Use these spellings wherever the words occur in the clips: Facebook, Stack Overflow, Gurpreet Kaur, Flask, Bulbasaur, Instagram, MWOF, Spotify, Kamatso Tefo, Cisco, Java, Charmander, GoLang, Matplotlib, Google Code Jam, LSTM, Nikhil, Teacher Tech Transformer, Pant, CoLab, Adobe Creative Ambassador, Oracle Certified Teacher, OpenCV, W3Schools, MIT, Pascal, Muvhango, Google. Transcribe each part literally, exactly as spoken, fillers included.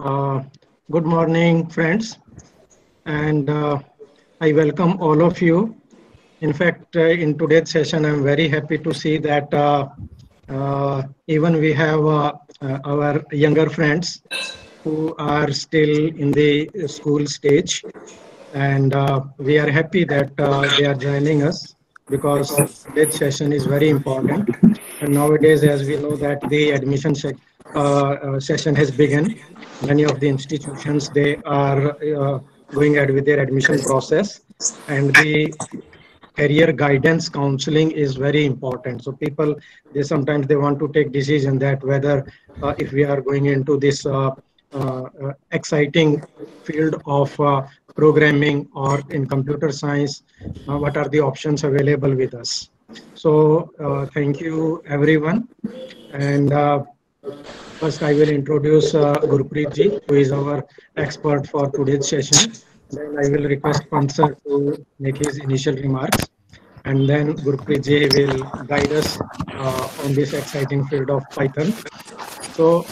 Uh, good morning, friends, and uh, I welcome all of you. In fact, uh, in today's session, I'm very happy to see that uh, uh, even we have uh, uh, our younger friends who are still in the school stage, and uh, we are happy that uh, they are joining us, because today's session is very important. And nowadays, as we know, that the admission se uh, uh, session has begun. Many of the institutions, they are uh, going ahead with their admission process, and the career guidance counseling is very important. So people, they sometimes they want to take decision that whether uh, if we are going into this uh, uh, exciting field of uh, programming or in computer science, uh, what are the options available with us. So uh, thank you everyone, and uh, first I will introduce uh, Gurpreet ji, who is our expert for today's session. Then I will request Pant sir to make his initial remarks, and then Gurpreet ji will guide us uh, on this exciting field of Python. So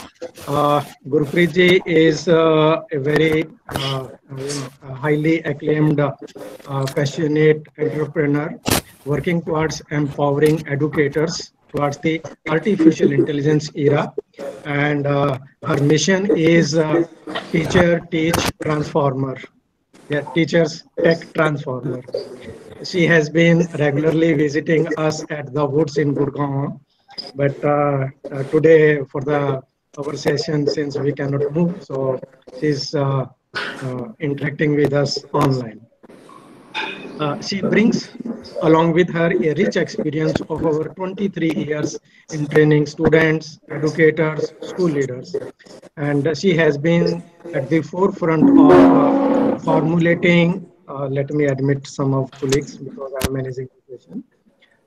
uh, Gurpreet ji is uh, a very uh, uh, highly acclaimed, uh, uh, passionate entrepreneur working towards empowering educators towards the artificial intelligence era, and uh, her mission is uh, teacher, teach, transformer. Yeah, teachers tech transformer. She has been regularly visiting us at the woods in Gurugram, but uh, uh, today for the our session, since we cannot move, so she's uh, uh, interacting with us online. Uh, she brings along with her a rich experience of over twenty-three years in training students, educators, school leaders, and she has been at the forefront of uh, formulating. Uh, let me admit some of colleagues, because I am managing the session.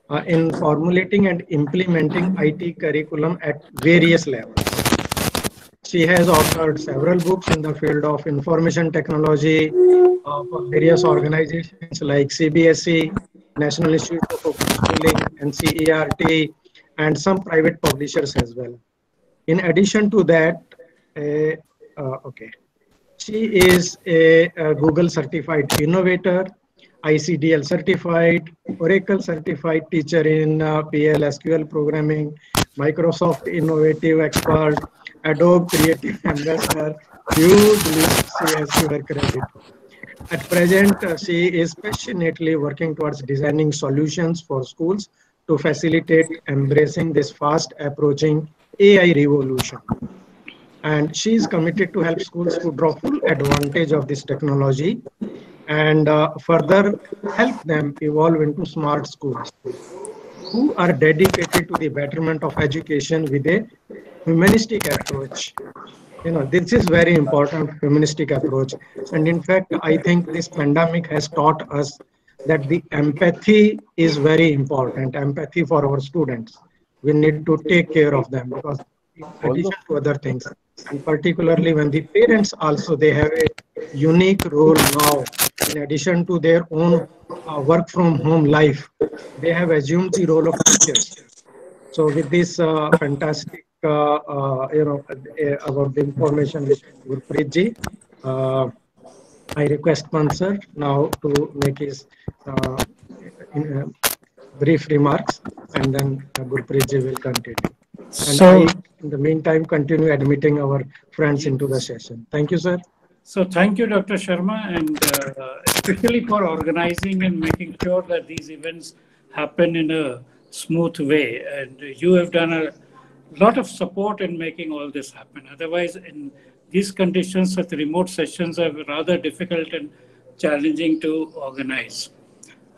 Uh, in formulating and implementing I T curriculum at various levels. She has authored several books in the field of information technology uh, for various organizations like C B S E, National Institute of Open Schooling, N C E R T, and some private publishers as well. In addition to that, uh, uh, okay, she is a, a Google certified innovator, I C D L certified, Oracle certified teacher in uh, P L S Q L programming, Microsoft innovative expert, Adobe creative ambassador. Huge list she has to her credit. At present, uh, she is passionately working towards designing solutions for schools to facilitate embracing this fast approaching A I revolution. And she is committed to help schools to draw full advantage of this technology and uh, further help them evolve into smart schools who are dedicated to the betterment of education with a humanistic approach. You know, this is very important, humanistic approach. And in fact, I think this pandemic has taught us that the empathy is very important, empathy for our students. We need to take care of them, because in addition to other things, and particularly when the parents also, they have a unique role now. In addition to their own uh, work from home life, they have assumed the role of teachers. So with this uh, fantastic uh, uh, you know uh, about the information, Gurpreet ji, uh, I request Pant sir now to make his uh, in, uh, brief remarks, and then uh, Gurpreet ji will continue. And so, I, in the meantime, continue admitting our friends into the session. Thank you, sir. So, thank you, Doctor Sharma, and uh, especially for organizing and making sure that these events happen in a smooth way. And you have done a lot of support in making all this happen. Otherwise, in these conditions, such remote sessions are rather difficult and challenging to organize.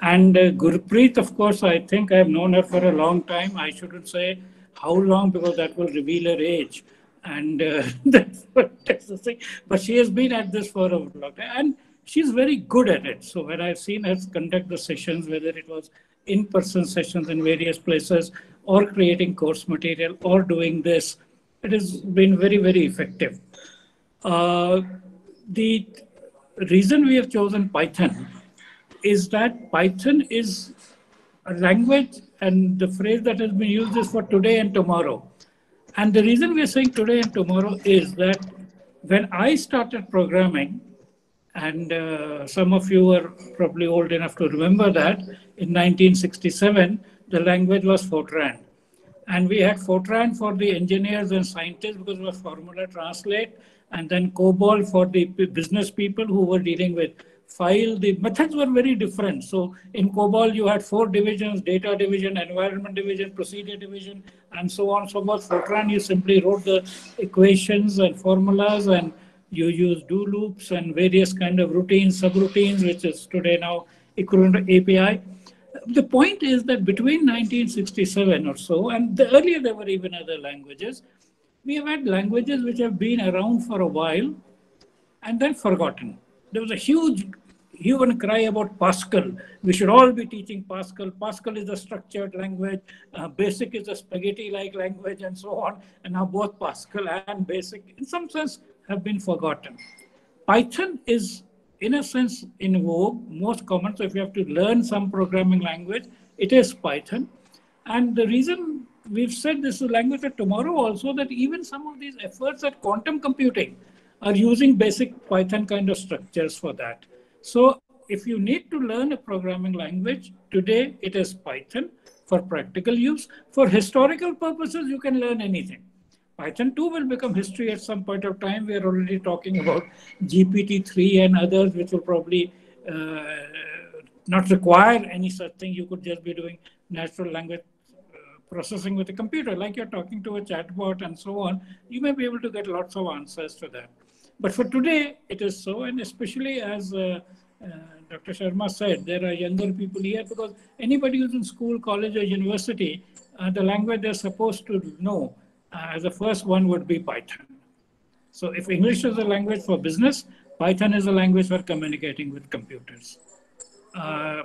And uh, Gurpreet, of course, I think I have known her for a long time. I shouldn't say how long, because that will reveal her age, and uh, that's, what, that's the thing. But she has been at this for a long time, and she's very good at it. So when I've seen her conduct the sessions, whether it was in-person sessions in various places, or creating course material, or doing this, it has been very, very effective. Uh, the reason we have chosen Python is that Python is a language, and the phrase that has been used is for today and tomorrow. And the reason we are saying today and tomorrow is that when I started programming, and uh, some of you are probably old enough to remember that, in nineteen sixty-seven, the language was Fortran. And we had Fortran for the engineers and scientists because it was formula translate, and then COBOL for the business people who were dealing with file. The methods were very different. So in COBOL, you had four divisions: data division, environment division, procedure division, and so on and so forth. Fortran, you simply wrote the equations and formulas, and you use do loops and various kind of routines, subroutines, which is today now equivalent A P I. The point is that between nineteen sixty-seven or so, and the earlier there were even other languages, we have had languages which have been around for a while and then forgotten. There was a huge hue and cry about Pascal. We should all be teaching Pascal. Pascal is a structured language. Uh, BASIC is a spaghetti-like language, and so on. And now both Pascal and BASIC, in some sense, have been forgotten. Python is, in a sense, in vogue, most common. So if you have to learn some programming language, it is Python. And the reason we've said this is language for tomorrow also, that even some of these efforts at quantum computing are using basic Python kind of structures for that. So if you need to learn a programming language, today it is Python for practical use. For historical purposes, you can learn anything. Python two will become history at some point of time. We are already talking about G P T three and others, which will probably uh, not require any such thing. You could just be doing natural language processing with a computer, like you're talking to a chatbot and so on. You may be able to get lots of answers to that. But for today, it is so, and especially as uh, uh, Doctor Sharma said, there are younger people here, because anybody who's in school, college, or university, uh, the language they're supposed to know as uh, the first one would be Python. So if English is a language for business, Python is a language for communicating with computers. Uh,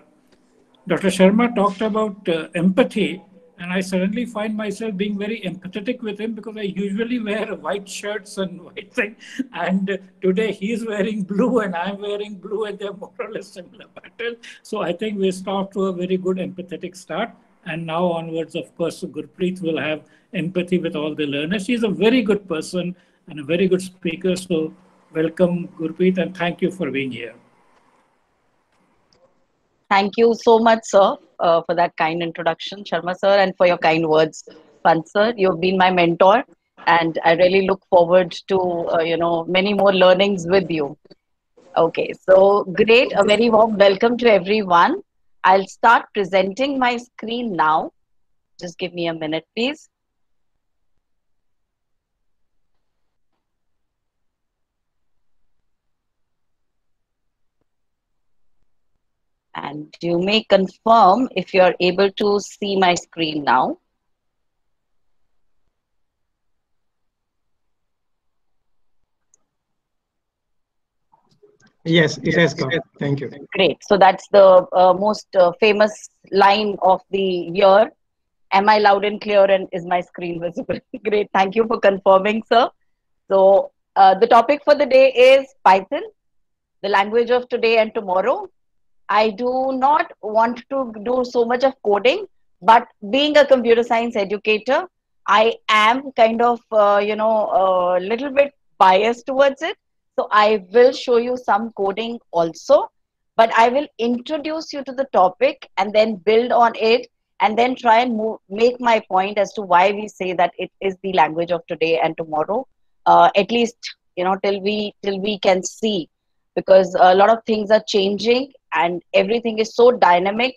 Doctor Sharma talked about uh, empathy, and I suddenly find myself being very empathetic with him, because I usually wear white shirts and white thing, and today he's wearing blue and I'm wearing blue, and they're more or less similar patterns. So I think we start to a very good empathetic start. And now onwards, of course, Gurpreet will have empathy with all the learners. She's a very good person and a very good speaker. So welcome, Gurpreet, and thank you for being here. Thank you so much, sir, uh, for that kind introduction, Sharma sir, and for your kind words, Pant sir. You've been my mentor, and I really look forward to uh, you know, many more learnings with you. Okay, so great. A very warm welcome to everyone. I'll start presenting my screen now. Just give me a minute, please. And you may confirm if you're able to see my screen now. Yes, it has come. Thank you. Great. So that's the uh, most uh, famous line of the year. Am I loud and clear, and is my screen visible? Great. Thank you for confirming, sir. So uh, the topic for the day is Python, the language of today and tomorrow. I do not want to do so much of coding, but being a computer science educator, I am kind of, uh, you know, a uh, little bit biased towards it. So I will show you some coding also, but I will introduce you to the topic and then build on it and then try and move, make my point as to why we say that it is the language of today and tomorrow, uh, at least, you know, till we, till we can see, because a lot of things are changing and everything is so dynamic.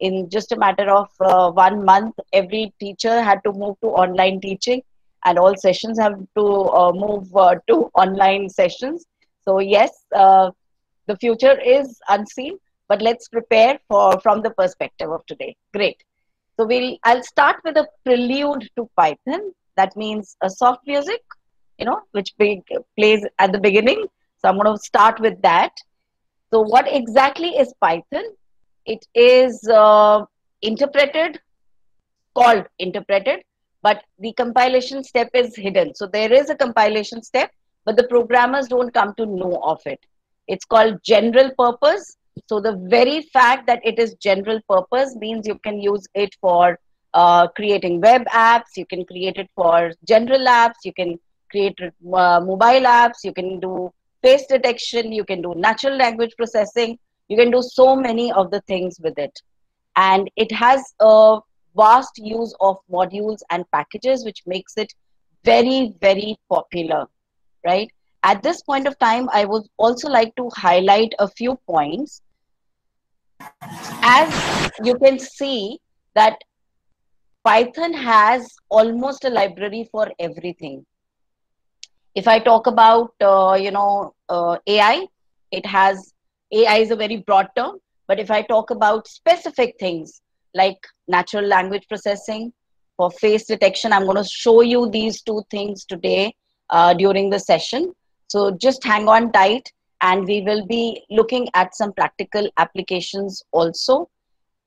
In just a matter of uh, one month, every teacher had to move to online teaching. And all sessions have to uh, move uh, to online sessions. So yes, uh, the future is unseen, but let's prepare for from the perspective of today. Great. So we'll I'll start with a prelude to Python. That means a soft music, you know, which big, plays at the beginning. So I'm going to start with that. So what exactly is Python? It is uh, interpreted, called interpreted. But the compilation step is hidden. So there is a compilation step, but the programmers don't come to know of it. It's called general purpose. So the very fact that it is general purpose means you can use it for uh, creating web apps. You can create it for general apps. You can create uh, mobile apps, you can do face detection, you can do natural language processing, you can do so many of the things with it. And it has a vast use of modules and packages, which makes it very, very popular, right? At this point of time, I would also like to highlight a few points. As you can see that Python has almost a library for everything. If I talk about, uh, you know, uh, A I, it has, A I is a very broad term, but if I talk about specific things like natural language processing, for face detection, I'm going to show you these two things today uh, during the session. So just hang on tight, and we will be looking at some practical applications also.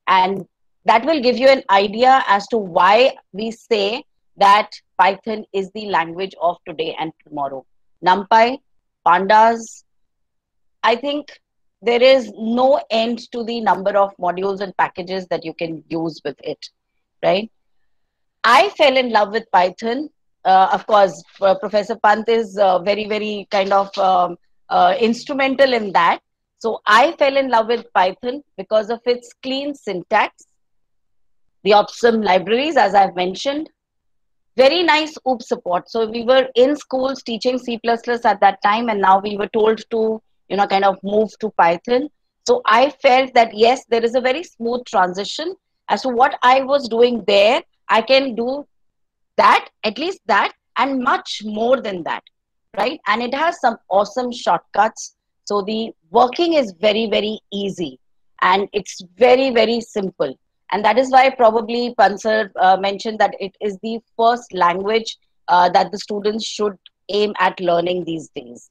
And that will give you an idea as to why we say that Python is the language of today and tomorrow. NumPy, Pandas, I think there is no end to the number of modules and packages that you can use with it, right? I fell in love with Python. Uh, of course, uh, Professor Pant is uh, very, very kind of um, uh, instrumental in that. So I fell in love with Python because of its clean syntax, the awesome libraries, as I've mentioned, very nice O O P support. So we were in schools teaching C plus plus at that time, and now we were told to, you know, kind of move to Python. So I felt that, yes, there is a very smooth transition. As to what I was doing there, I can do that, at least that, and much more than that, right? And it has some awesome shortcuts. So the working is very, very easy, and it's very, very simple. And that is why probably Pansar uh, mentioned that it is the first language uh, that the students should aim at learning these days,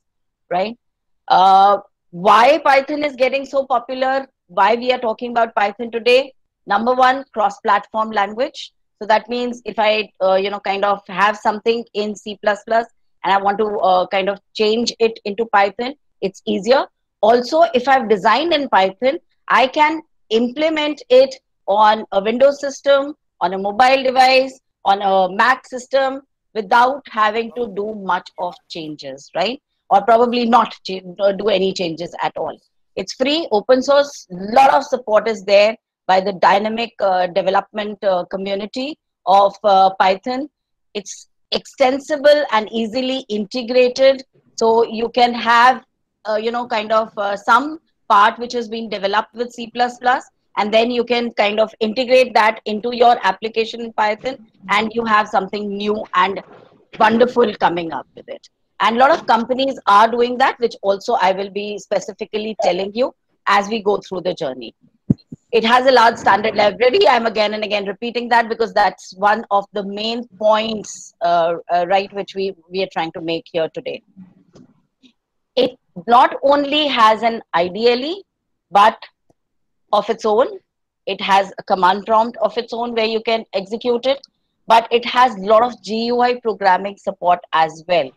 right? Uh, why Python is getting so popular, why we are talking about Python today? Number one, cross-platform language. So that means if I, uh, you know, kind of have something in C plus plus and I want to uh, kind of change it into Python, it's easier. Also, if I've designed in Python, I can implement it on a Windows system, on a mobile device, on a Mac system without having to do much of changes, right? Or probably not do any changes at all. It's free, open source, lot of support is there by the dynamic uh, development uh, community of uh, Python. It's extensible and easily integrated. So you can have, uh, you know, kind of uh, some part which has been developed with C plus plus, and then you can kind of integrate that into your application in Python, and you have something new and wonderful coming up with it. And a lot of companies are doing that, which also I will be specifically telling you as we go through the journey. It has a large standard library. I'm again and again repeating that because that's one of the main points, uh, uh, right, which we, we are trying to make here today. It not only has an I D L E, but of its own. It has a command prompt of its own where you can execute it, but it has a lot of G U I programming support as well.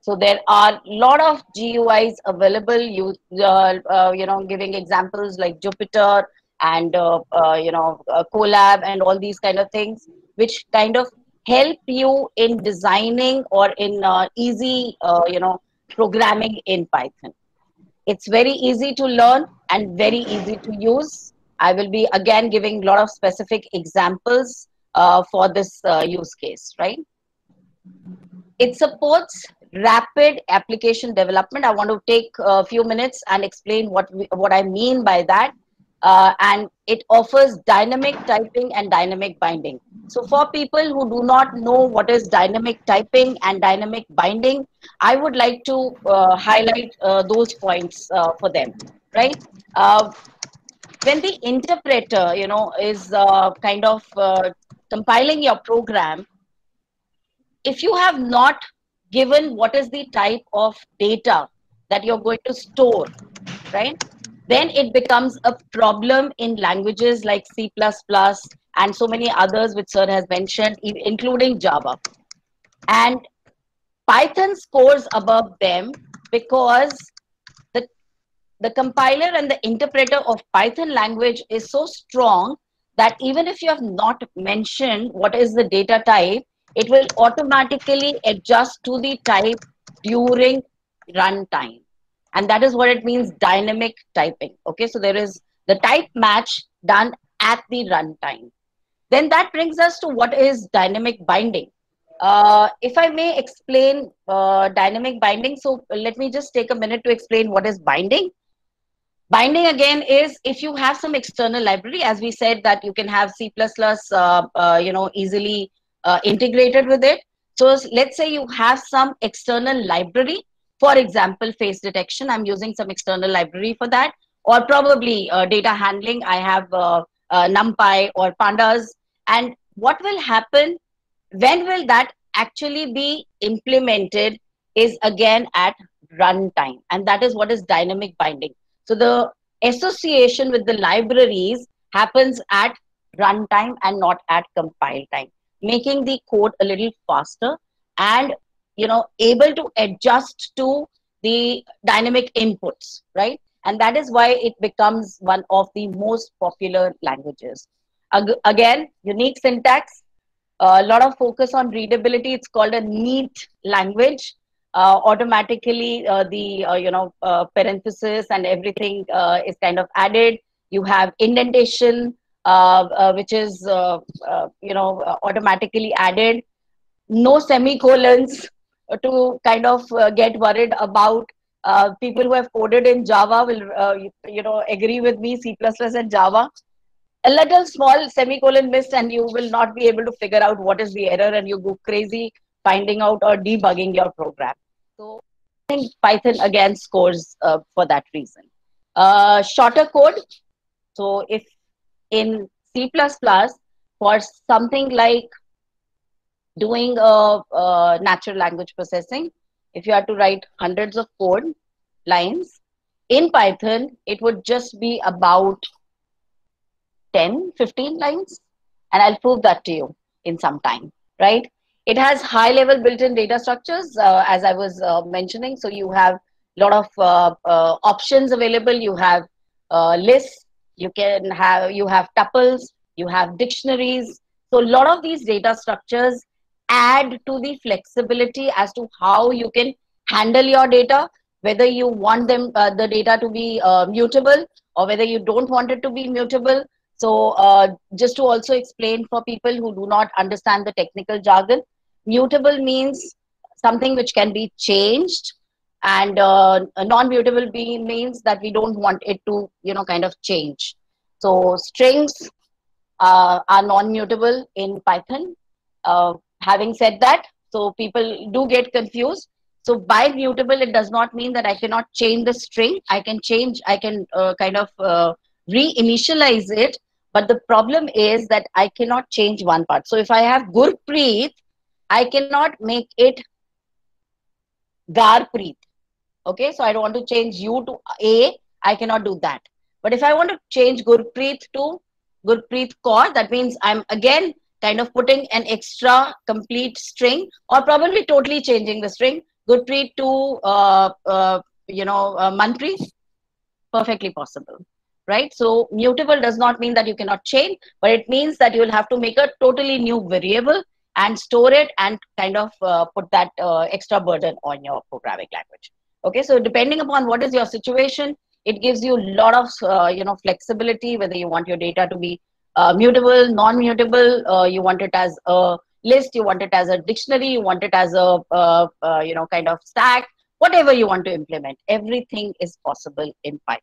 So there are a lot of G U Is available, you, uh, uh, you know, giving examples like Jupyter and, uh, uh, you know, uh, Colab and all these kind of things, which kind of help you in designing or in uh, easy, uh, you know, programming in Python. It's very easy to learn and very easy to use. I will be again giving a lot of specific examples uh, for this uh, use case, right? It supports rapid application development. I want to take a few minutes and explain what we, what I mean by that. Uh, and it offers dynamic typing and dynamic binding. So for people who do not know what is dynamic typing and dynamic binding, I would like to uh, highlight uh, those points uh, for them, right? Uh, when the interpreter, you know, is uh, kind of uh, compiling your program, if you have not given what is the type of data that you're going to store, right? Then it becomes a problem in languages like C plus plus and so many others which Sir has mentioned, including Java. And Python scores above them because the, the compiler and the interpreter of Python language is so strong that even if you have not mentioned what is the data type, it will automatically adjust to the type during runtime, and that is what it means, dynamic typing. Okay, so there is the type match done at the runtime. Then that brings us to what is dynamic binding. Uh, if I may explain uh, dynamic binding, so let me just take a minute to explain what is binding. Binding again is if you have some external library, as we said that you can have C plus plus, uh, uh, you know, easily uh, integrated with it. So let's say you have some external library, for example, face detection. I'm using some external library for that, or probably uh, data handling. I have uh, uh, NumPy or Pandas. And what will happen, when will that actually be implemented is again at runtime. And that is what is dynamic binding. So the association with the libraries happens at runtime and not at compile time, making the code a little faster and, you know, able to adjust to the dynamic inputs, right? And that is why it becomes one of the most popular languages. Again, unique syntax, a lot of focus on readability. It's called a neat language. Uh, automatically, uh, the, uh, you know, uh, parentheses and everything uh, is kind of added. You have indentation, uh, uh, which is, uh, uh, you know, uh, automatically added. No semicolons to kind of uh, get worried about. Uh, people who have coded in Java will, uh, you, you know, agree with me, C plus plus and Java. A little small semicolon missed and you will not be able to figure out what is the error and you go crazy finding out or debugging your program. So I think Python again scores uh, for that reason. Uh, shorter code. So if in C plus plus for something like doing a, a natural language processing, if you had to write hundreds of code lines, in Python, it would just be about ten, fifteen lines, and I'll prove that to you in some time, right? It has high-level built-in data structures, uh, as I was uh, mentioning. So you have a lot of uh, uh, options available. You have uh, lists. You can have you have tuples. You have dictionaries. So a lot of these data structures add to the flexibility as to how you can handle your data, whether you want them uh, the data to be uh, mutable or whether you don't want it to be mutable. So uh, just to also explain for people who do not understand the technical jargon, mutable means something which can be changed, and uh, non-mutable means that we don't want it to, you know, kind of change. So strings uh, are non-mutable in Python. Uh, having said that, so people do get confused. So by mutable, it does not mean that I cannot change the string. I can change, I can uh, kind of uh, reinitialize it. But the problem is that I cannot change one part. So if I have Gurpreet, I cannot make it Garpreet. Okay, so I don't want to change U to A. I cannot do that. But if I want to change Gurpreet to Gurpreet Kaur, that means I'm again kind of putting an extra complete string or probably totally changing the string. Gurpreet to, uh, uh, you know, uh, Manpreet, perfectly possible. Right? So mutable does not mean that you cannot change, but it means that you will have to make a totally new variable and store it and kind of uh, put that uh, extra burden on your programming language. Okay, so depending upon what is your situation, it gives you a lot of uh, you know, flexibility, whether you want your data to be uh, mutable, non-mutable, uh, you want it as a list, you want it as a dictionary, you want it as a uh, uh, you know, kind of stack, whatever you want to implement, everything is possible in Python.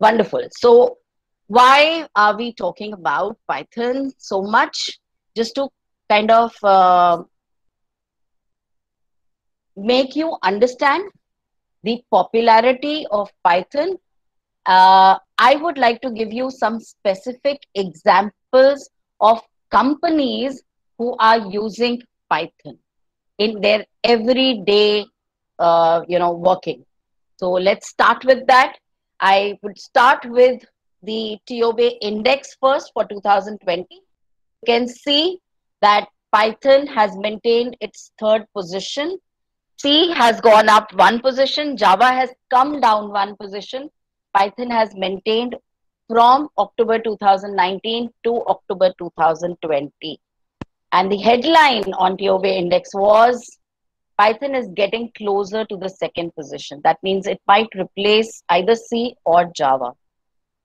Wonderful. So why are we talking about Python so much? Just to kind of uh, make you understand the popularity of Python, uh, I would like to give you some specific examples of companies who are using Python in their everyday, uh, you know, working. So let's start with that. I would start with the TIOBE index first for two thousand twenty. You can see that Python has maintained its third position. C has gone up one position. Java has come down one position. Python has maintained from October two thousand nineteen to October two thousand twenty. And the headline on TIOBE index was, Python is getting closer to the second position. That means it might replace either C or Java.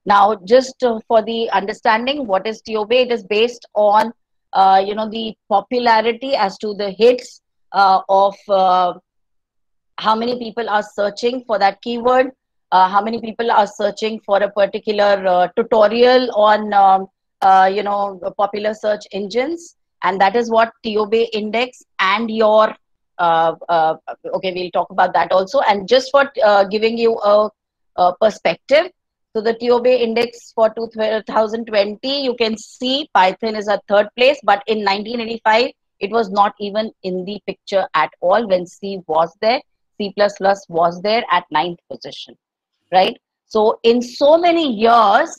Now, just uh, for the understanding, what is TIOBE? It is based on, uh, you know, the popularity as to the hits uh, of uh, how many people are searching for that keyword, uh, how many people are searching for a particular uh, tutorial on, um, uh, you know, popular search engines. And that is what TIOBE index and your Uh, uh, okay, we'll talk about that also. And just for uh, giving you a, a perspective, so the TIOBE index for two thousand twenty, you can see Python is at third place, but in nineteen eighty-five, it was not even in the picture at all when C was there, C plus plus was there at ninth position, right? So in so many years,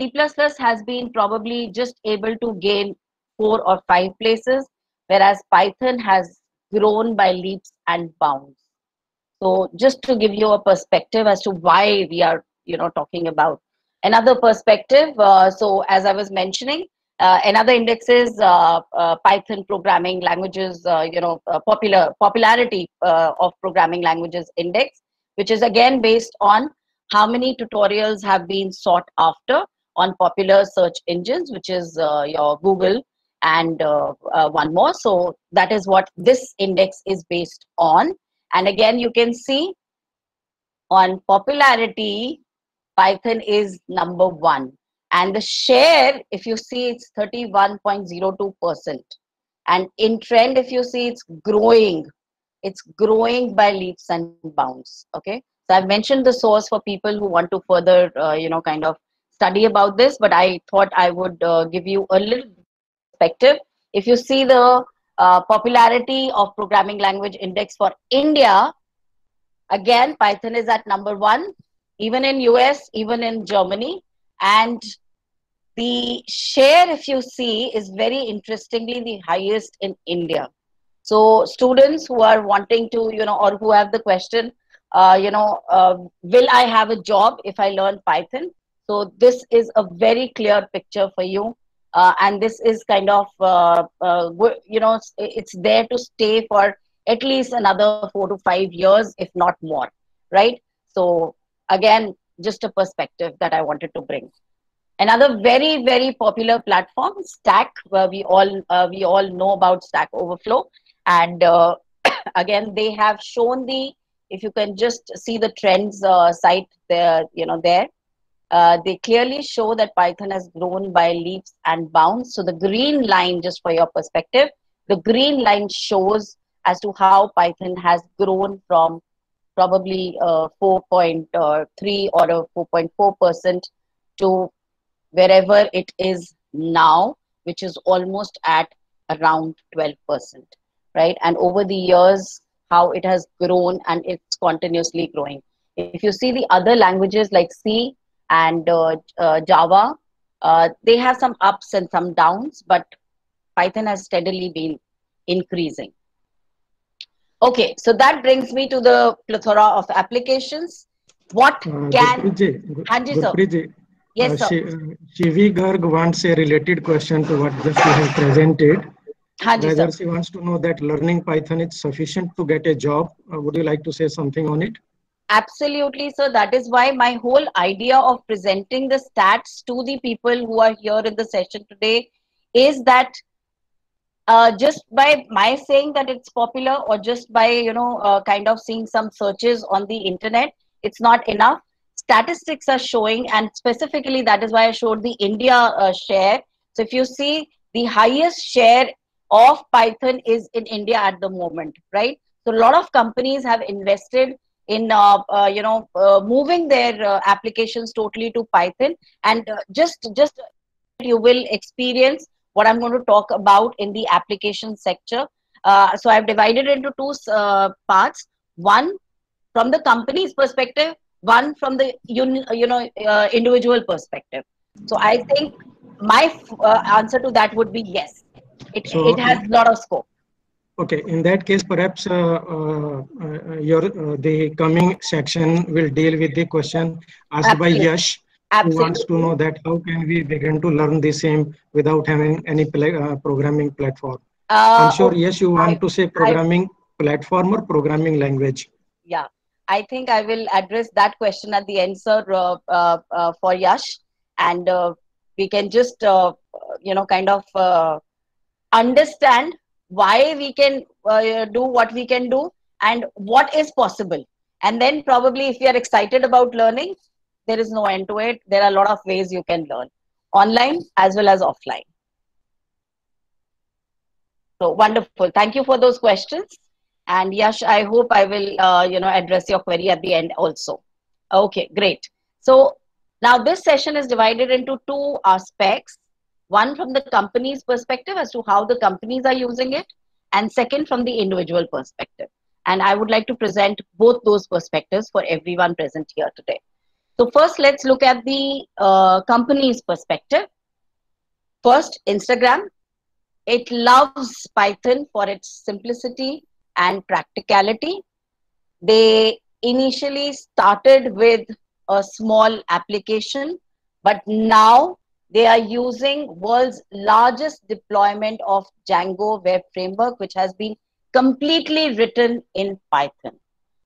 C plus plus has been probably just able to gain four or five places, whereas Python has grown by leaps and bounds. So just to give you a perspective as to why we are, you know, talking about another perspective. Uh, so as I was mentioning, uh, another index is uh, uh, Python programming languages, uh, you know, uh, popular popularity uh, of programming languages index, which is again based on how many tutorials have been sought after on popular search engines, which is uh, your Google and uh, uh, one more. So that is what this index is based on. And again, you can see on popularity, Python is number one. And the share, if you see, it's thirty-one point zero two percent. And in trend, if you see, it's growing. It's growing by leaps and bounds, okay? So I've mentioned the source for people who want to further, uh, you know, kind of study about this, but I thought I would uh, give you a little perspective. If you see the uh, popularity of programming language index for India, again, Python is at number one, even in U S, even in Germany. And the share, if you see, is very interestingly the highest in India. So students who are wanting to, you know, or who have the question, uh, you know, uh, will I have a job if I learn Python? So this is a very clear picture for you. Uh, and this is kind of, uh, uh, you know, it's there to stay for at least another four to five years, if not more, right? So again, just a perspective that I wanted to bring. Another very, very popular platform, Stack, where we all, uh, we all know about Stack Overflow. And uh, again, they have shown the, if you can just see the trends uh, site there, you know, there. Uh, they clearly show that Python has grown by leaps and bounds. So the green line, just for your perspective, the green line shows as to how Python has grown from probably uh, four point three or four point four percent to wherever it is now, which is almost at around twelve percent, right? And over the years, how it has grown, and it's continuously growing. If you see the other languages like C and uh, uh, Java, uh, they have some ups and some downs, but Python has steadily been increasing. Okay, so that brings me to the plethora of applications. What uh, can... Gurpreet ji, yes, sir. Uh, Shivi Garg wants a related question to what just you have presented. Hanji, Rather, sir. She wants to know that learning Python is sufficient to get a job. Uh, would you like to say something on it? Absolutely, sir. That is why my whole idea of presenting the stats to the people who are here in the session today is that uh, just by my saying that it's popular, or just by, you know, uh, kind of seeing some searches on the internet, it's not enough. Statistics are showing, and specifically that is why I showed the India uh, share. So if you see, the highest share of Python is in India at the moment, right? So a lot of companies have invested in, uh, uh, you know, uh, moving their uh, applications totally to Python. And uh, just, just you will experience what I'm going to talk about in the application sector. Uh, so I've divided into two uh, parts, one from the company's perspective, one from the, you, you know, uh, individual perspective. So I think my uh, answer to that would be yes. It, so, it has a lot of scope. Okay, in that case, perhaps uh, uh, uh, your uh, the coming section will deal with the question asked Absolutely. by Yash, Absolutely. who wants to know that how can we begin to learn the same without having any pl uh, programming platform. Uh, I'm sure, yes, you want I, to say programming I, platform or programming language. Yeah, I think I will address that question at the end, sir, uh, uh, uh, for Yash. And uh, we can just, uh, you know, kind of uh, understand why we can uh, do what we can do and what is possible. And then probably if you are excited about learning, there is no end to it. There are a lot of ways you can learn, online as well as offline. So wonderful. Thank you for those questions. And Yash, I hope I will, uh, you know, address your query at the end also. Okay, great. So now this session is divided into two aspects. One from the company's perspective as to how the companies are using it, and second from the individual perspective. And I would like to present both those perspectives for everyone present here today. So first, let's look at the uh, company's perspective. First, Instagram. It loves Python for its simplicity and practicality. They initially started with a small application, but now they are using the world's largest deployment of Django web framework, which has been completely written in Python.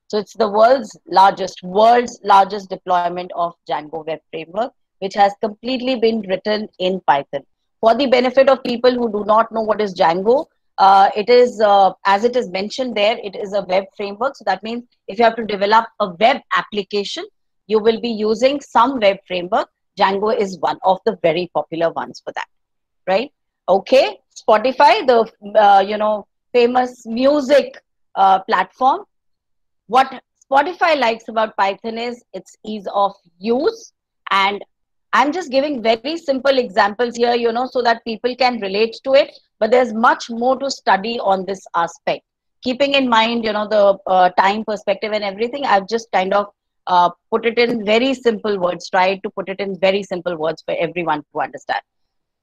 So it's the world's largest, world's largest deployment of Django web framework, which has completely been written in Python. For the benefit of people who do not know what is Django, uh, it is, uh, as it is mentioned there, it is a web framework. So that means if you have to develop a web application, you will be using some web framework. Django is one of the very popular ones for that, right? Okay, Spotify, the, uh, you know, famous music uh, platform. What Spotify likes about Python is its ease of use, and I'm just giving very simple examples here, you know, so that people can relate to it. But there's much more to study on this aspect. Keeping in mind, you know, the uh, time perspective and everything, I've just kind of uh, put it in very simple words, tried to put it in very simple words for everyone to understand.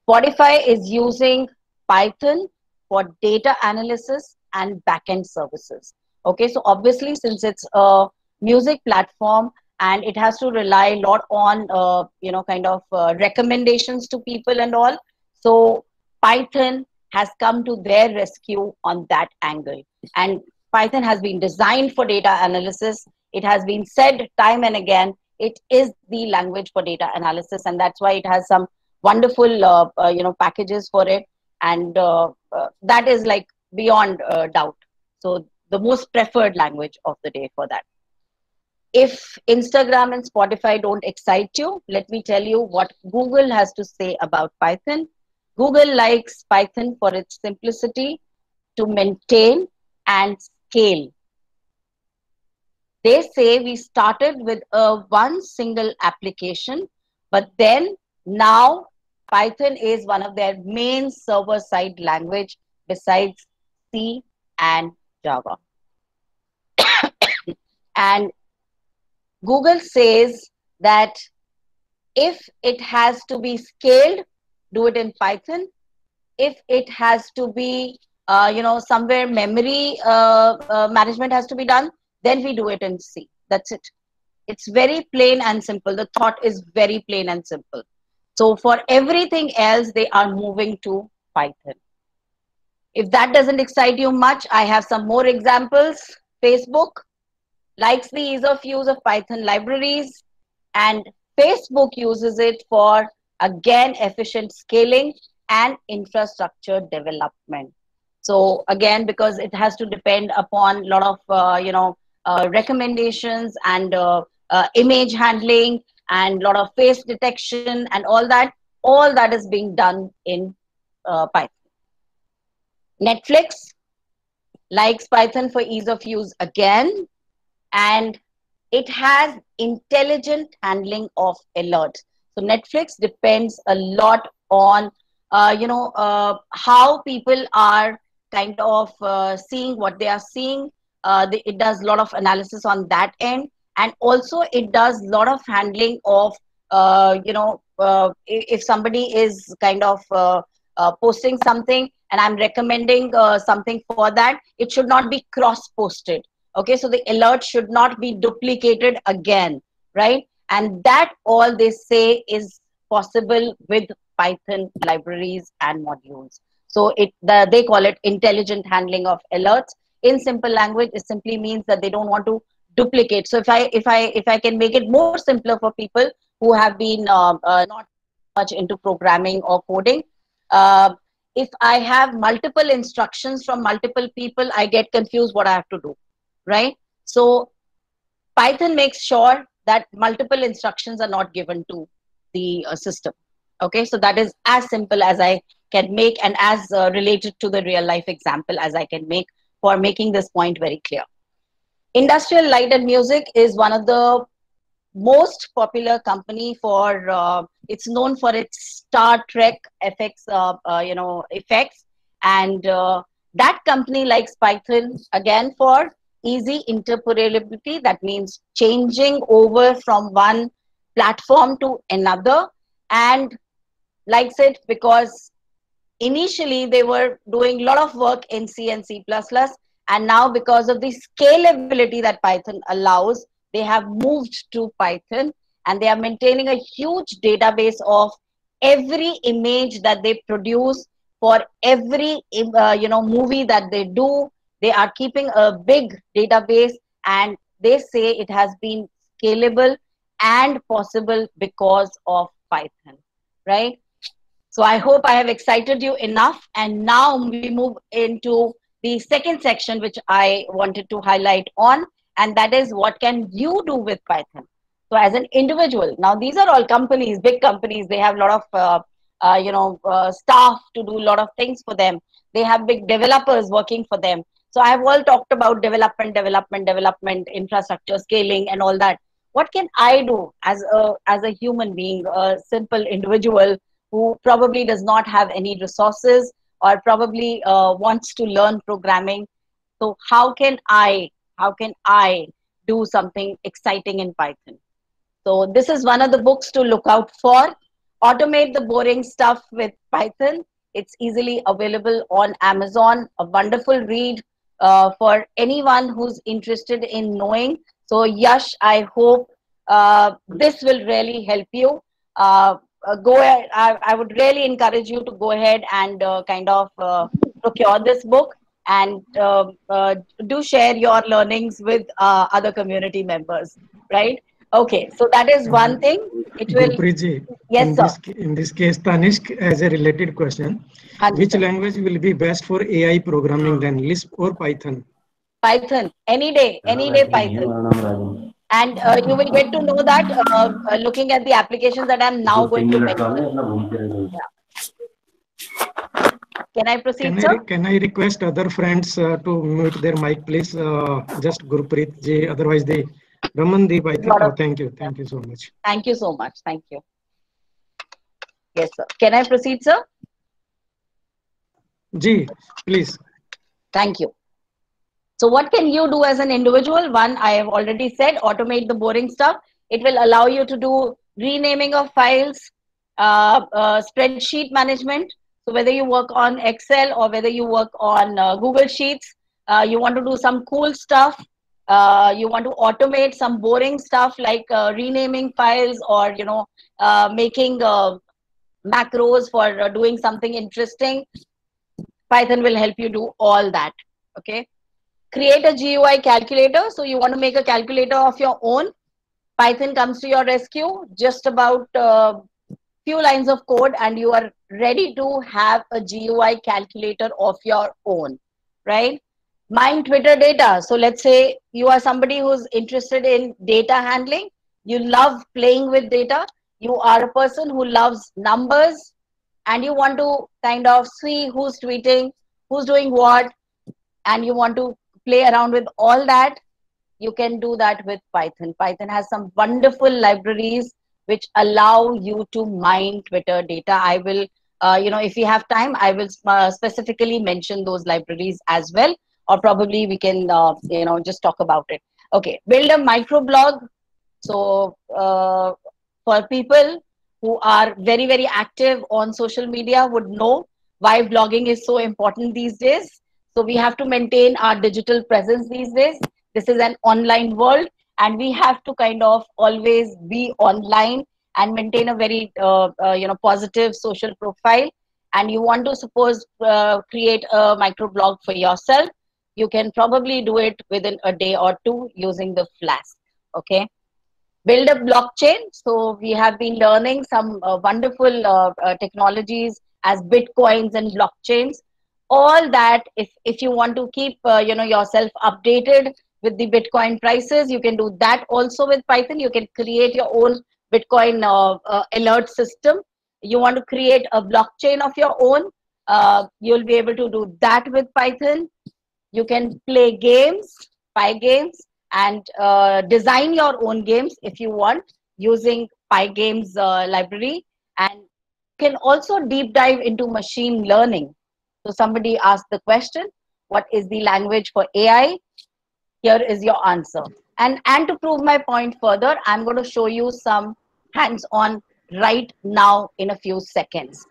Spotify is using Python for data analysis and backend services. Okay, so obviously, since it's a music platform, and it has to rely a lot on, uh, you know, kind of uh, recommendations to people and all. So Python has come to their rescue on that angle. And Python has been designed for data analysis. It has been said time and again, it is the language for data analysis. And that's why it has some wonderful, uh, uh, you know, packages for it. And uh, uh, that is like beyond uh, doubt. So the most preferred language of the day for that. If Instagram and Spotify don't excite you, let me tell you what Google has to say about Python. Google likes Python for its simplicity to maintain and scale. They say we started with a one single application, but then now Python is one of their main server-side language besides C and Java. And Google says that if it has to be scaled, do it in Python. If it has to be, uh, you know, somewhere memory uh, uh, management has to be done, then we do it in C. That's it. It's very plain and simple. The thought is very plain and simple. So for everything else, they are moving to Python. If that doesn't excite you much, I have some more examples. Facebook likes the ease of use of Python libraries, and Facebook uses it for, again, efficient scaling and infrastructure development. So again, because it has to depend upon a lot of, uh, you know, uh, recommendations and uh, uh, image handling and a lot of face detection and all that, all that is being done in uh, Python. Netflix likes Python for ease of use again. And it has intelligent handling of alerts. So Netflix depends a lot on, uh, you know, uh, how people are kind of uh, seeing what they are seeing. Uh, the, it does a lot of analysis on that end. And also it does a lot of handling of, uh, you know, uh, if somebody is kind of uh, uh, posting something and I'm recommending uh, something for that, it should not be cross-posted. Okay, so the alert should not be duplicated again, right? And that all they say is possible with Python libraries and modules. So it the, they call it intelligent handling of alerts. In simple language, it simply means that they don't want to duplicate. So if I if I if I can make it more simpler for people who have been uh, uh, not much into programming or coding, uh, if I have multiple instructions from multiple people, I get confused what I have to do, right? So Python makes sure that multiple instructions are not given to the uh, system. Okay, so that is as simple as I can make, and as uh, related to the real life example as I can make, for making this point very clear. Industrial Light and Music is one of the most popular company for uh, it's known for its Star Trek effects, uh, uh, you know, effects, and uh, that company likes Python again for easy interoperability. That means changing over from one platform to another, and likes it because initially they were doing a lot of work in C and C plus plus, and now because of the scalability that Python allows, they have moved to Python, and they are maintaining a huge database of every image that they produce, for every uh, you know, movie that they do. They are keeping a big database, and they say it has been scalable and possible because of Python, right? So I hope I have excited you enough, and now we move into the second section which I wanted to highlight on, and that is what can you do with Python. So as an individual, now these are all companies, big companies, they have a lot of uh, uh, you know uh, staff to do a lot of things for them. They have big developers working for them. So I have all talked about development, development, development, infrastructure scaling and all that. What can I do as a as a human being, a simple individual who probably does not have any resources or probably uh, wants to learn programming? So how can I how can I do something exciting in Python? So this is one of the books to look out for. Automate the Boring Stuff with Python. It's easily available on Amazon. A wonderful read uh, for anyone who's interested in knowing. So Yash, I hope uh, this will really help you. Uh, uh, go ahead. I, I would really encourage you to go ahead and uh, kind of uh, procure this book, and uh, uh, do share your learnings with uh, other community members, right? Okay, so that is one thing. It will. Guruji, yes, in sir. This, in this case, Tanishq has a related question. one hundred percent. Which language will be best for A I programming then, Lisp or Python? Python, any day, any day Python. And uh, you will get to know that uh, uh, looking at the applications that I am now going to make. Yeah. Can I proceed, can I, sir? Can I request other friends uh, to mute their mic, please? Uh, just Gurpreet ji, otherwise they. Ramandeep, I think, oh, thank you. Thank you so much. Thank you so much. Thank you. Yes, sir. Can I proceed, sir? Ji, please. Thank you. So what can you do as an individual? One, I have already said, automate the boring stuff. It will allow you to do renaming of files, uh, uh, spreadsheet management. So whether you work on Excel or whether you work on uh, Google Sheets, uh, you want to do some cool stuff. Uh, you want to automate some boring stuff like uh, renaming files, or you know, uh, making uh, macros for uh, doing something interesting. Python will help you do all that. Okay, create a G U I calculator. So you want to make a calculator of your own. Python comes to your rescue. Just about uh, few lines of code, and you are ready to have a G U I calculator of your own, right? Mine Twitter data. So let's say you are somebody who's interested in data handling. You love playing with data. You are a person who loves numbers, and you want to kind of see who's tweeting, who's doing what, and you want to play around with all that. You can do that with Python. Python has some wonderful libraries which allow you to mine Twitter data. I will, uh, you know, if we have time, I will uh, specifically mention those libraries as well. Or probably we can, uh, you know, just talk about it. Okay, build a microblog. So uh, for people who are very, very active on social media would know why blogging is so important these days. So we have to maintain our digital presence these days. This is an online world, and we have to kind of always be online and maintain a very, uh, uh, you know, positive social profile. and you want to suppose uh, create a microblog for yourself, you can probably do it within a day or two using the Flask. Okay, build a blockchain. So we have been learning some uh, wonderful uh, uh, technologies as bitcoins and blockchains. All that, if if you want to keep uh, you know yourself updated with the Bitcoin prices, you can do that also with Python. You can create your own Bitcoin uh, uh, alert system. You want to create a blockchain of your own, uh, you'll be able to do that with Python. You can play games, Pygames, and uh, design your own games if you want using Pygames uh, library. And you can also deep dive into machine learning. So somebody asked the question, what is the language for A I? Here is your answer. And and to prove my point further, I'm going to show you some hands-on right now in a few seconds.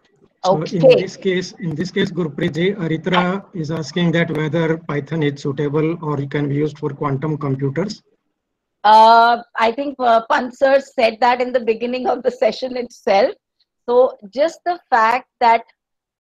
Okay. So in this case, in this case, Gurpreet ji, Aritra is asking that whether Python is suitable or it can be used for quantum computers. Uh, I think uh, Pant sir said that in the beginning of the session itself. So just the fact that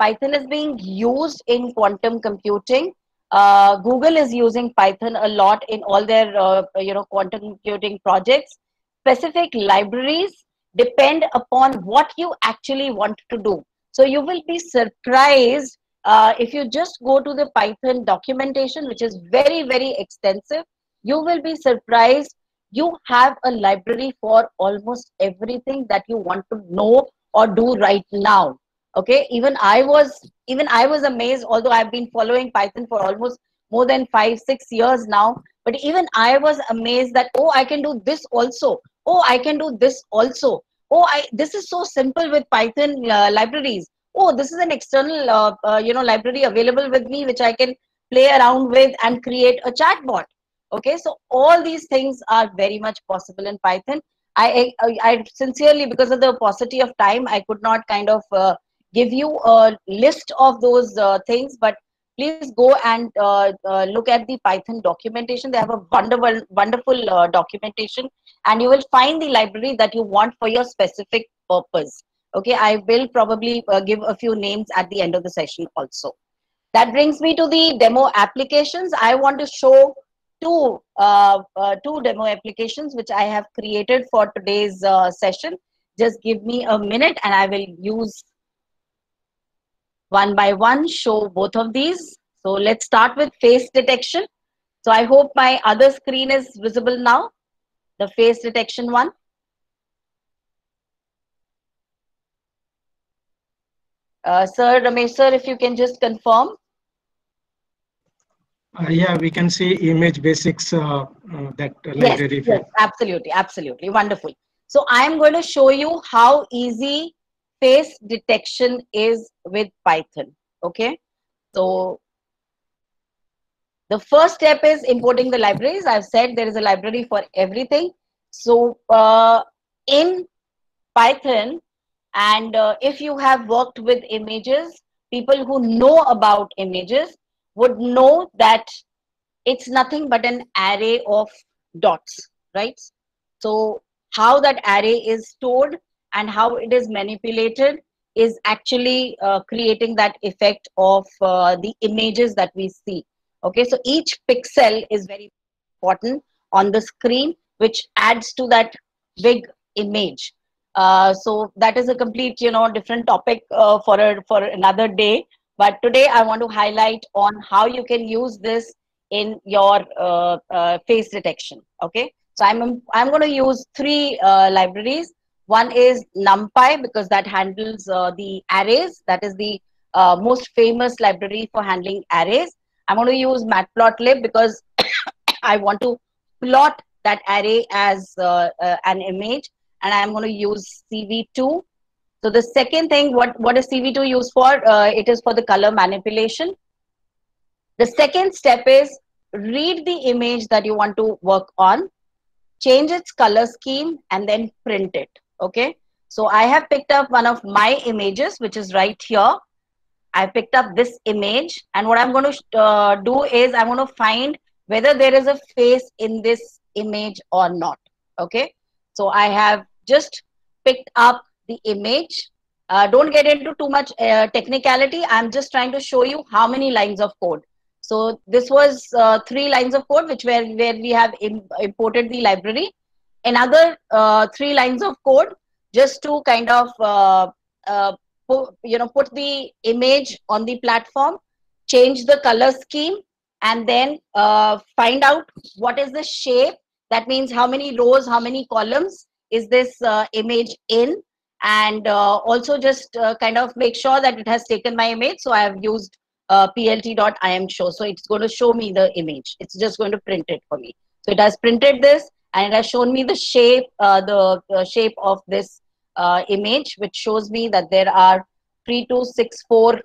Python is being used in quantum computing. Uh, Google is using Python a lot in all their uh, you know quantum computing projects. Specific libraries depend upon what you actually want to do. So you will be surprised uh, if you just go to the Python documentation, which is very, very extensive. You will be surprised. You have a library for almost everything that you want to know or do right now. Okay, even I was even I was amazed, although I've been following Python for almost more than five, six years now, but even I was amazed that, oh, I can do this also. Oh, I can do this also. Oh, I this is so simple with Python uh, libraries. Oh, this is an external uh, uh, you know library available with me which I can play around with and create a chatbot. Okay, so all these things are very much possible in Python. I I, I sincerely, because of the paucity of time, I could not kind of uh, give you a list of those uh, things, but please go and uh, uh, look at the Python documentation. They have a wonderful, wonderful uh, documentation, and you will find the library that you want for your specific purpose. Okay, I will probably uh, give a few names at the end of the session also. That brings me to the demo applications. I want to show two, uh, uh, two demo applications which I have created for today's uh, session. Just give me a minute and I will use one by one, show both of these. So let's start with face detection. So I hope my other screen is visible now, the face detection one. Uh, sir, Ramesh sir, if you can just confirm. Uh, yeah, we can see image basics, uh, uh, that uh, library. Yes, yes, absolutely, absolutely, wonderful. So I am going to show you how easy face detection is with Python. Okay, so the first step is importing the libraries. I've said there is a library for everything. So uh, in Python, and uh, if you have worked with images, people who know about images would know that it's nothing but an array of dots, right? So how that array is stored and how it is manipulated is actually uh, creating that effect of uh, the images that we see. Okay, so each pixel is very important on the screen, which adds to that big image. Uh, so that is a complete, you know, different topic uh, for a, for another day. But today I want to highlight on how you can use this in your uh, uh, face detection. Okay, so I'm I'm going to use three uh, libraries. One is NumPy, because that handles uh, the arrays. That is the uh, most famous library for handling arrays. I'm going to use matplotlib because I want to plot that array as uh, uh, an image. And I'm going to use C V two. So the second thing, what, what is C V two used for? Uh, it is for the color manipulation. The second step is read the image that you want to work on, change its color scheme, and then print it. Okay, so I have picked up one of my images, which is right here. I picked up this image, and what I'm going to uh, do is I'm going to find whether there is a face in this image or not. Okay, so I have just picked up the image. Uh, don't get into too much uh, technicality. I'm just trying to show you how many lines of code. So this was uh, three lines of code, which were where we have im imported the library. Another uh, three lines of code just to kind of uh, uh, you know put the image on the platform, change the color scheme, and then uh, find out what is the shape. That means how many rows, how many columns is this uh, image in. And uh, also just uh, kind of make sure that it has taken my image. So I have used uh, plt.imshow. So it's going to show me the image. It's just going to print it for me. So it has printed this and it has shown me the shape, uh, the, the shape of this uh, image, which shows me that there are three thousand two hundred sixty-four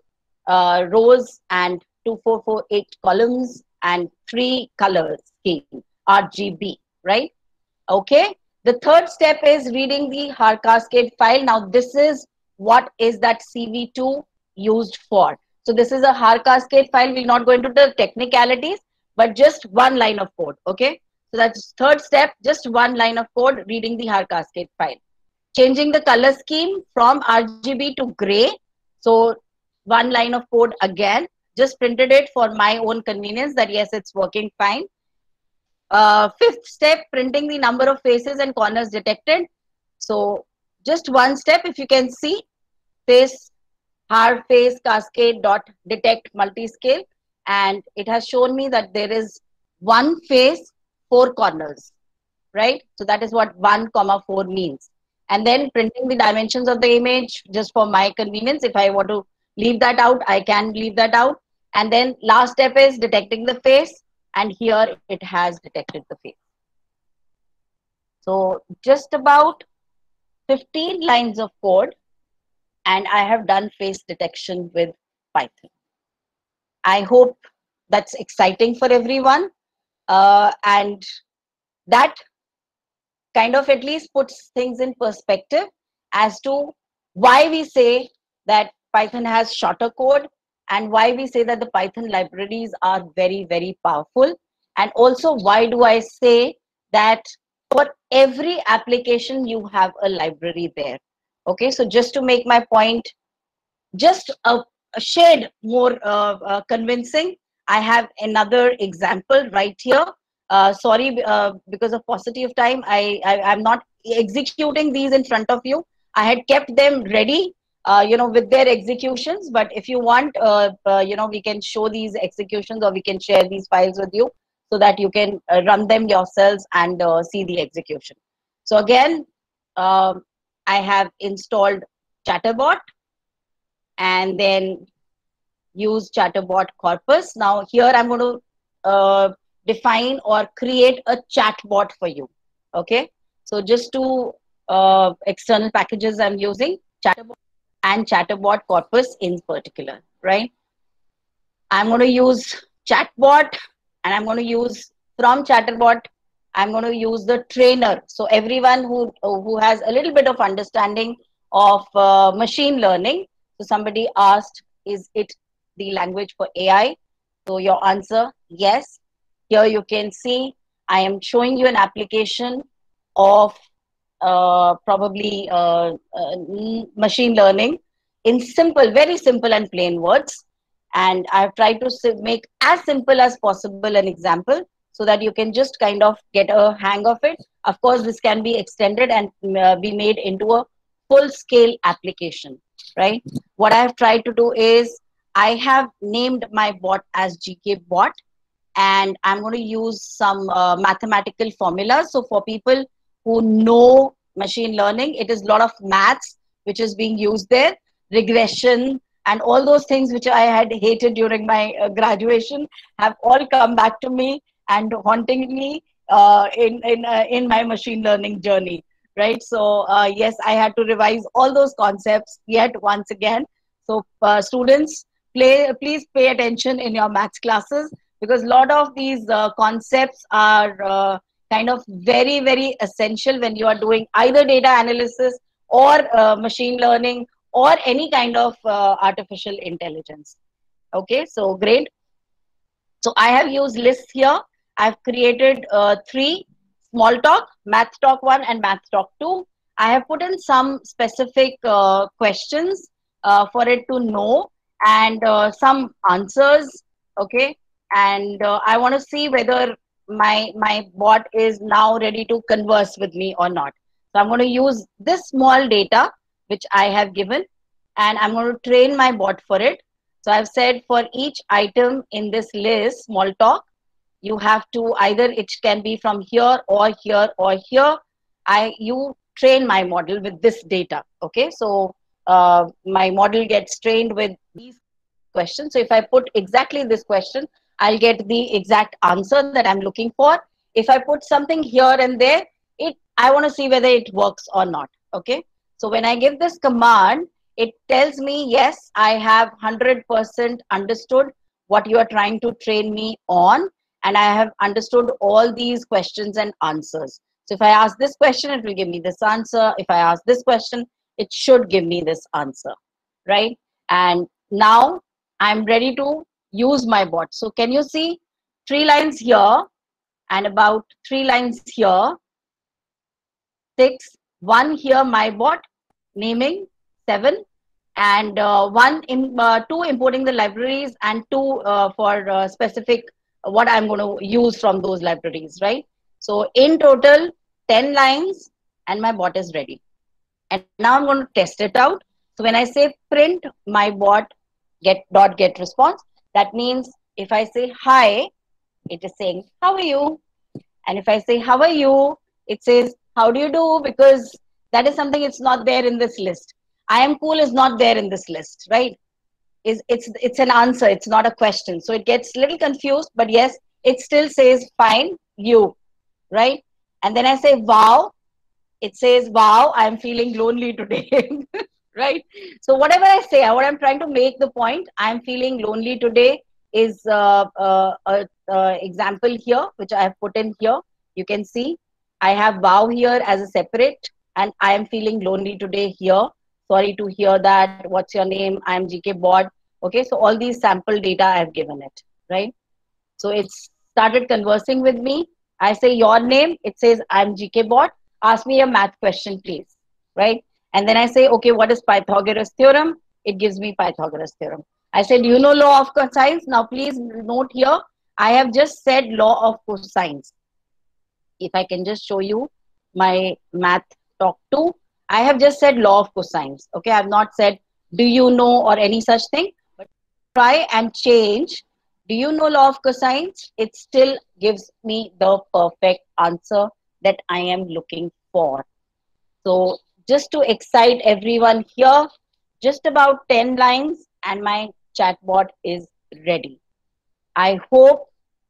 uh, rows and two thousand four hundred forty-eight columns and three colors scheme, R G B, right? Okay. The third step is reading the Harkaskade file. Now, this is what is that C V two used for. So this is a Harkaskade file. We'll not go into the technicalities, but just one line of code, okay? So that's third step, just one line of code, reading the Harkaskade file. Changing the color scheme from R G B to gray. So one line of code again, just printed it for my own convenience that yes, it's working fine. Uh, fifth step, printing the number of faces and corners detected. So just one step, if you can see, face, hard face cascade dot detect multiscale, and it has shown me that there is one face, four corners, right? So that is what one comma four means. And then printing the dimensions of the image just for my convenience. If I want to leave that out, I can leave that out. And then last step is detecting the face. And here it has detected the face. So just about fifteen lines of code, and I have done face detection with Python. I hope that's exciting for everyone. Uh, and that kind of at least puts things in perspective as to why we say that Python has shorter code, and why we say that the Python libraries are very, very powerful. And also, why do I say that for every application, you have a library there? Okay, so just to make my point just a, a shade more uh, uh, convincing, I have another example right here. Uh, sorry, uh, because of paucity of time, I, I, I'm not executing these in front of you. I had kept them ready. Uh, you know, with their executions, but if you want, uh, uh, you know, we can show these executions or we can share these files with you so that you can uh, run them yourselves and uh, see the execution. So again, uh, I have installed Chatterbot and then use Chatterbot corpus. Now here I'm going to uh, define or create a chatbot for you. Okay. So just two uh, external packages I'm using, Chatterbot and Chatterbot corpus in particular, right? I'm going to use Chatbot and I'm going to use from Chatterbot, I'm going to use the trainer. So everyone who, who has a little bit of understanding of uh, machine learning. So somebody asked, is it the language for A I? So your answer, yes. Here you can see, I am showing you an application of Uh, probably uh, uh, machine learning in simple, very simple and plain words. And I've tried to make as simple as possible an example so that you can just kind of get a hang of it. Of course, this can be extended and uh, be made into a full-scale application, right? What I've tried to do is I have named my bot as G K bot, and I'm going to use some uh, mathematical formulas. So for people who know machine learning, it is a lot of maths which is being used there, regression and all those things which I had hated during my uh, graduation have all come back to me and haunting me uh, in, in, uh, in my machine learning journey, right? So uh, yes, I had to revise all those concepts yet once again. So uh, students, play, please pay attention in your maths classes because a lot of these uh, concepts are uh, kind of very, very essential when you are doing either data analysis or uh, machine learning or any kind of uh, artificial intelligence. Okay, so great. So I have used lists here. I've created uh, three, small talk, math talk one and math talk two. I have put in some specific uh, questions uh, for it to know and uh, some answers, okay? And uh, I want to see whether my, my bot is now ready to converse with me or not. So I'm going to use this small data, which I have given, and I'm going to train my bot for it. So I've said for each item in this list, small talk, you have to either, it can be from here or here or here. I, you train my model with this data. Okay. So uh, my model gets trained with these questions. So if I put exactly this question, I'll get the exact answer that I'm looking for. If I put something here and there, it, I want to see whether it works or not. Okay. So when I give this command, it tells me, yes, I have one hundred percent understood what you are trying to train me on. And I have understood all these questions and answers. So if I ask this question, it will give me this answer. If I ask this question, it should give me this answer, right? And now I'm ready to use my bot. So can you see three lines here and about three lines here, six, one here, my bot naming, seven, and uh, one in uh, two importing the libraries and two uh, for uh, specific what I'm going to use from those libraries, right? So in total, ten lines and my bot is ready. And now I'm going to test it out. So when I say print my bot get dot get response, that means if I say hi, it is saying, how are you? And if I say, how are you? It says, how do you do? Because that is something it's not there in this list. I am cool is not there in this list, right? Is it's it's an answer, it's not a question. So it gets a little confused, but yes, it still says fine, you, right? And then I say, wow, it says, wow, I'm feeling lonely today, right? So whatever I say, what I'm trying to make the point, I'm feeling lonely today is uh, uh, uh, uh, example here, which I have put in here. You can see I have wow here as a separate and I am feeling lonely today here. Sorry to hear that. What's your name? I'm G K Bot. Okay, so all these sample data I've given it, right? So it's started conversing with me. I say your name. It says I'm G K Bot. Ask me a math question, please, right? And then I say, okay, what is Pythagoras theorem? It gives me Pythagoras theorem. I said, do you know law of cosines? Now, please note here, I have just said law of cosines. If I can just show you my math talk two. I have just said law of cosines, okay? I have not said, do you know, or any such thing, but try and change. Do you know law of cosines? It still gives me the perfect answer that I am looking for. So just to excite everyone here, just about ten lines and my chatbot is ready. I hope,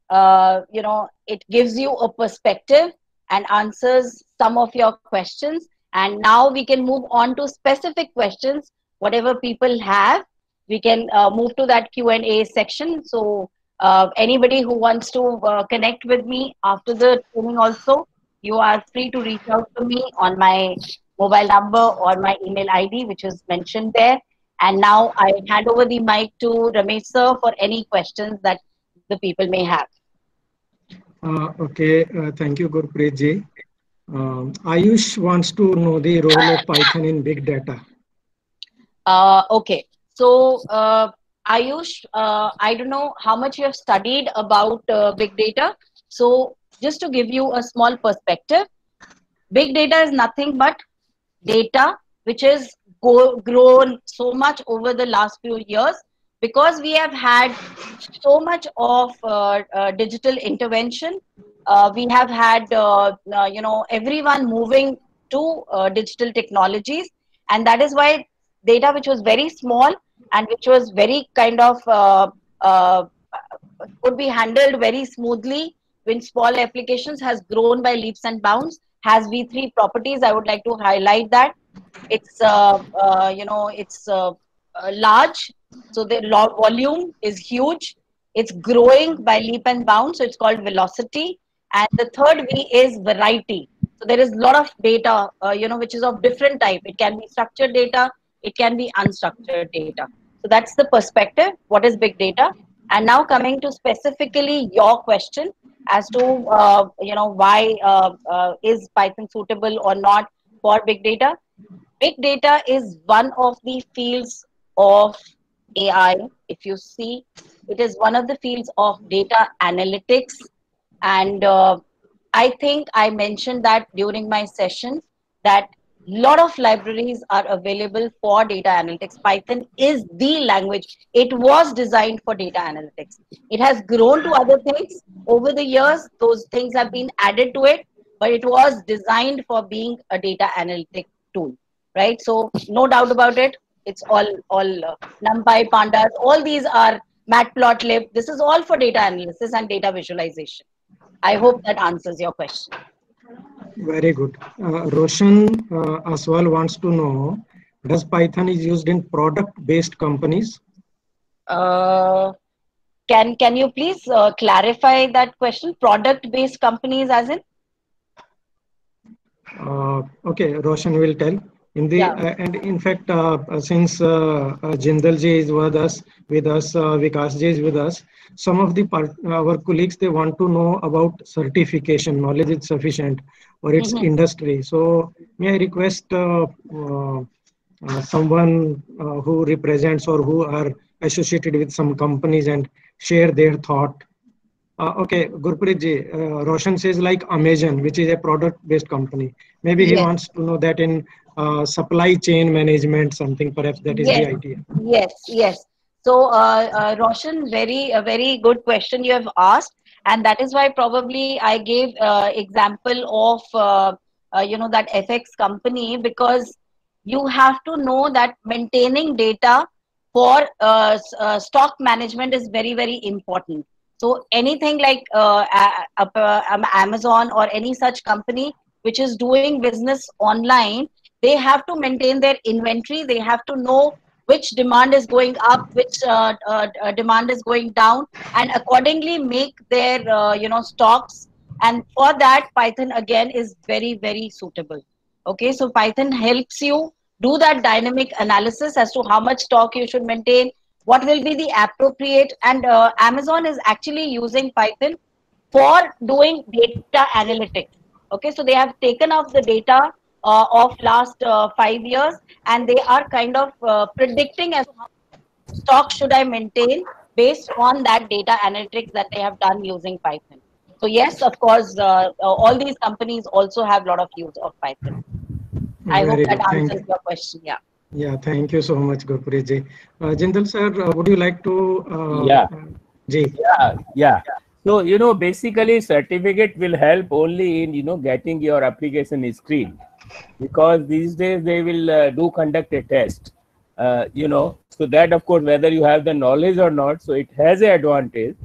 uh, you know, it gives you a perspective and answers some of your questions. And now we can move on to specific questions, whatever people have, we can uh, move to that Q and A section. So uh, anybody who wants to uh, connect with me after the training also, you are free to reach out to me on my mobile number or my email I D, which is mentioned there. And now I hand over the mic to Ramesh sir for any questions that the people may have. Uh, okay, uh, thank you, Gurpreet ji. Um, Ayush wants to know the role of Python in big data. Uh, okay, so uh, Ayush, uh, I don't know how much you have studied about uh, big data. So just to give you a small perspective, big data is nothing but data which has grown so much over the last few years because we have had so much of uh, uh, digital intervention. Uh, we have had, uh, uh, you know, everyone moving to uh, digital technologies. And that is why data which was very small and which was very kind of, uh, uh, could be handled very smoothly with small applications has grown by leaps and bounds, has V three properties. I would like to highlight that. It's, uh, uh, you know, it's uh, large. So the volume is huge. It's growing by leap and bound. So it's called velocity. And the third V is variety. So there is a lot of data, uh, you know, which is of different type. It can be structured data. It can be unstructured data. So that's the perspective. What is big data? And now coming to specifically your question as to, uh, you know, why uh, uh, is Python suitable or not for big data. Big data is one of the fields of A I. If you see, it is one of the fields of data analytics. And uh, I think I mentioned that during my session that a lot of libraries are available for data analytics. Python is the language. It was designed for data analytics. It has grown to other things over the years. Those things have been added to it, but it was designed for being a data analytic tool, right? So no doubt about it. It's all, all uh, NumPy, Pandas, all these are Matplotlib. This is all for data analysis and data visualization. I hope that answers your question. Very good. Uh, Roshan uh, Aswal wants to know, does Python is used in product-based companies? Uh, can, can you please uh, clarify that question? Product-based companies as in? Uh, okay, Roshan will tell. In the, yeah. uh, and in fact, uh, since uh, uh, Jindal ji is with us, with us, uh, Vikas ji is with us, some of the part, our colleagues, they want to know about certification, knowledge is sufficient or its mm-hmm. industry. So may I request uh, uh, uh, someone uh, who represents or who are associated with some companies and share their thought. Uh, okay, Gurpreet ji, uh, Roshan says like Amazon, which is a product-based company. Maybe he yes. wants to know that in uh, supply chain management, something perhaps that is yes. the idea. Yes, yes. So uh, uh, Roshan, very, a very good question you have asked. And that is why probably I gave uh, example of, uh, uh, you know, that F X company, because you have to know that maintaining data for uh, uh, stock management is very, very important. So anything like uh, uh, uh, Amazon or any such company which is doing business online, they have to maintain their inventory. They have to know which demand is going up, which uh, uh, uh, demand is going down, and accordingly make their uh, you know stocks. And for that, Python again is very, very suitable. Okay, so Python helps you do that dynamic analysis as to how much stock you should maintain, what will be the appropriate, and uh, Amazon is actually using Python for doing data analytics. Okay, so they have taken up the data uh, of last uh, five years and they are kind of uh, predicting as how much stock should I maintain based on that data analytics that they have done using Python. So yes, of course, uh, all these companies also have a lot of use of Python. I Very hope that good. answers Thank your question, yeah. Yeah, thank you so much, Gurpreet ji. Uh, Jindal sir, uh, would you like to? Uh, yeah. Ji. yeah, yeah. So, you know, basically certificate will help only in, you know, getting your application screened, because these days they will uh, do conduct a test, uh, you know, so that of course, whether you have the knowledge or not, so it has an advantage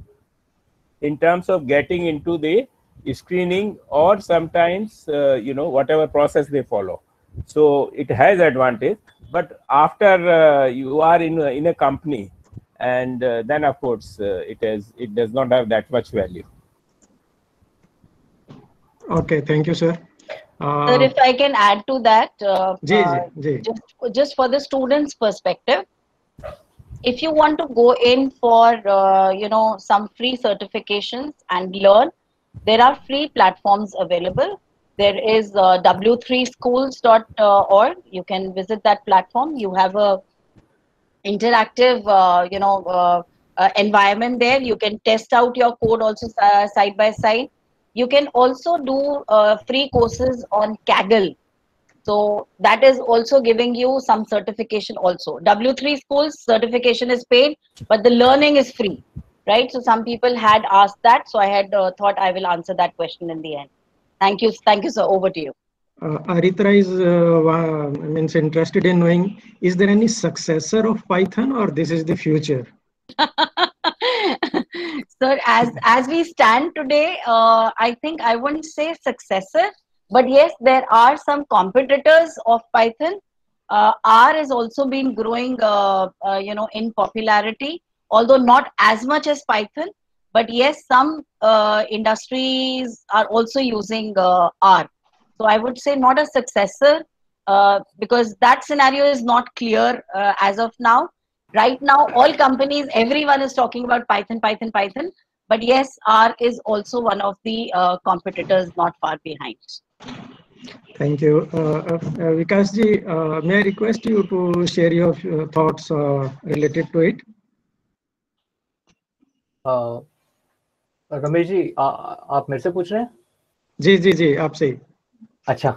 in terms of getting into the screening or sometimes, uh, you know, whatever process they follow. So it has advantage, but after uh, you are in a, in a company, and uh, then of course uh, it has it does not have that much value. Okay, thank you, sir. Uh, sir, if I can add to that, uh, ji, ji, ji. Just, just for the students' perspective, if you want to go in for uh, you know some free certifications and learn, there are free platforms available. There is uh, w three schools dot org. You can visit that platform. You have a interactive, uh, you know, uh, uh, environment there. You can test out your code also uh, side by side. You can also do uh, free courses on Kaggle. So that is also giving you some certification also. W three schools certification is paid, but the learning is free, right? So some people had asked that. So I had uh, thought I will answer that question in the end. Thank you. Thank you, sir. Over to you. Uh, Aritra is uh, means interested in knowing, is there any successor of Python or this is the future? Sir, as, as we stand today, uh, I think I wouldn't say successor, but yes, there are some competitors of Python. Uh, R has also been growing, uh, uh, you know, in popularity, although not as much as Python. But yes, some uh, industries are also using uh, R. So I would say not a successor uh, because that scenario is not clear uh, as of now. Right now, all companies, everyone is talking about Python, Python, Python. But yes, R is also one of the uh, competitors not far behind. Thank you. Uh, uh, Vikas ji, uh, may I request you to share your uh, thoughts uh, related to it? Uh, Ramesh ji, आ, आप मेरे से पूछ रहे हैं? जी जी जी, आपसे। अच्छा,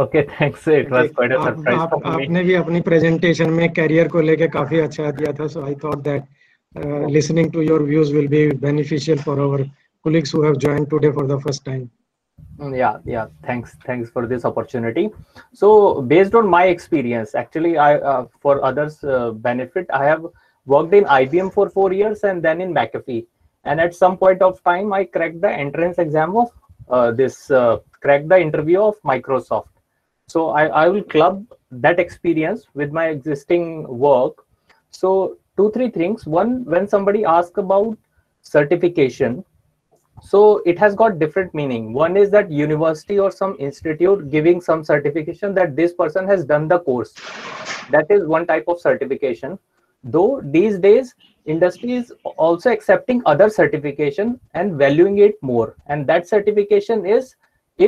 okay, thanks, it was quite a surprise for me. आपने भी अपनी प्रेजेंटेशन में करियर को लेके काफी अच्छा दिया था, so I thought that listening to your views will be beneficial for our colleagues who have joined today for the first time. Yeah, yeah. Thanks, thanks for this opportunity. So, based on my experience, actually, I uh, for others' uh, benefit, I have worked in I B M for four years and then in McAfee. And at some point of time, I cracked the entrance exam of uh, this, uh, cracked the interview of Microsoft. So I I will club that experience with my existing work. So two three things. One, when somebody asks about certification. So it has got different meaning. One is that university or some institute giving some certification that this person has done the course. That is one type of certification. Though these days, industry is also accepting other certification and valuing it more. And that certification is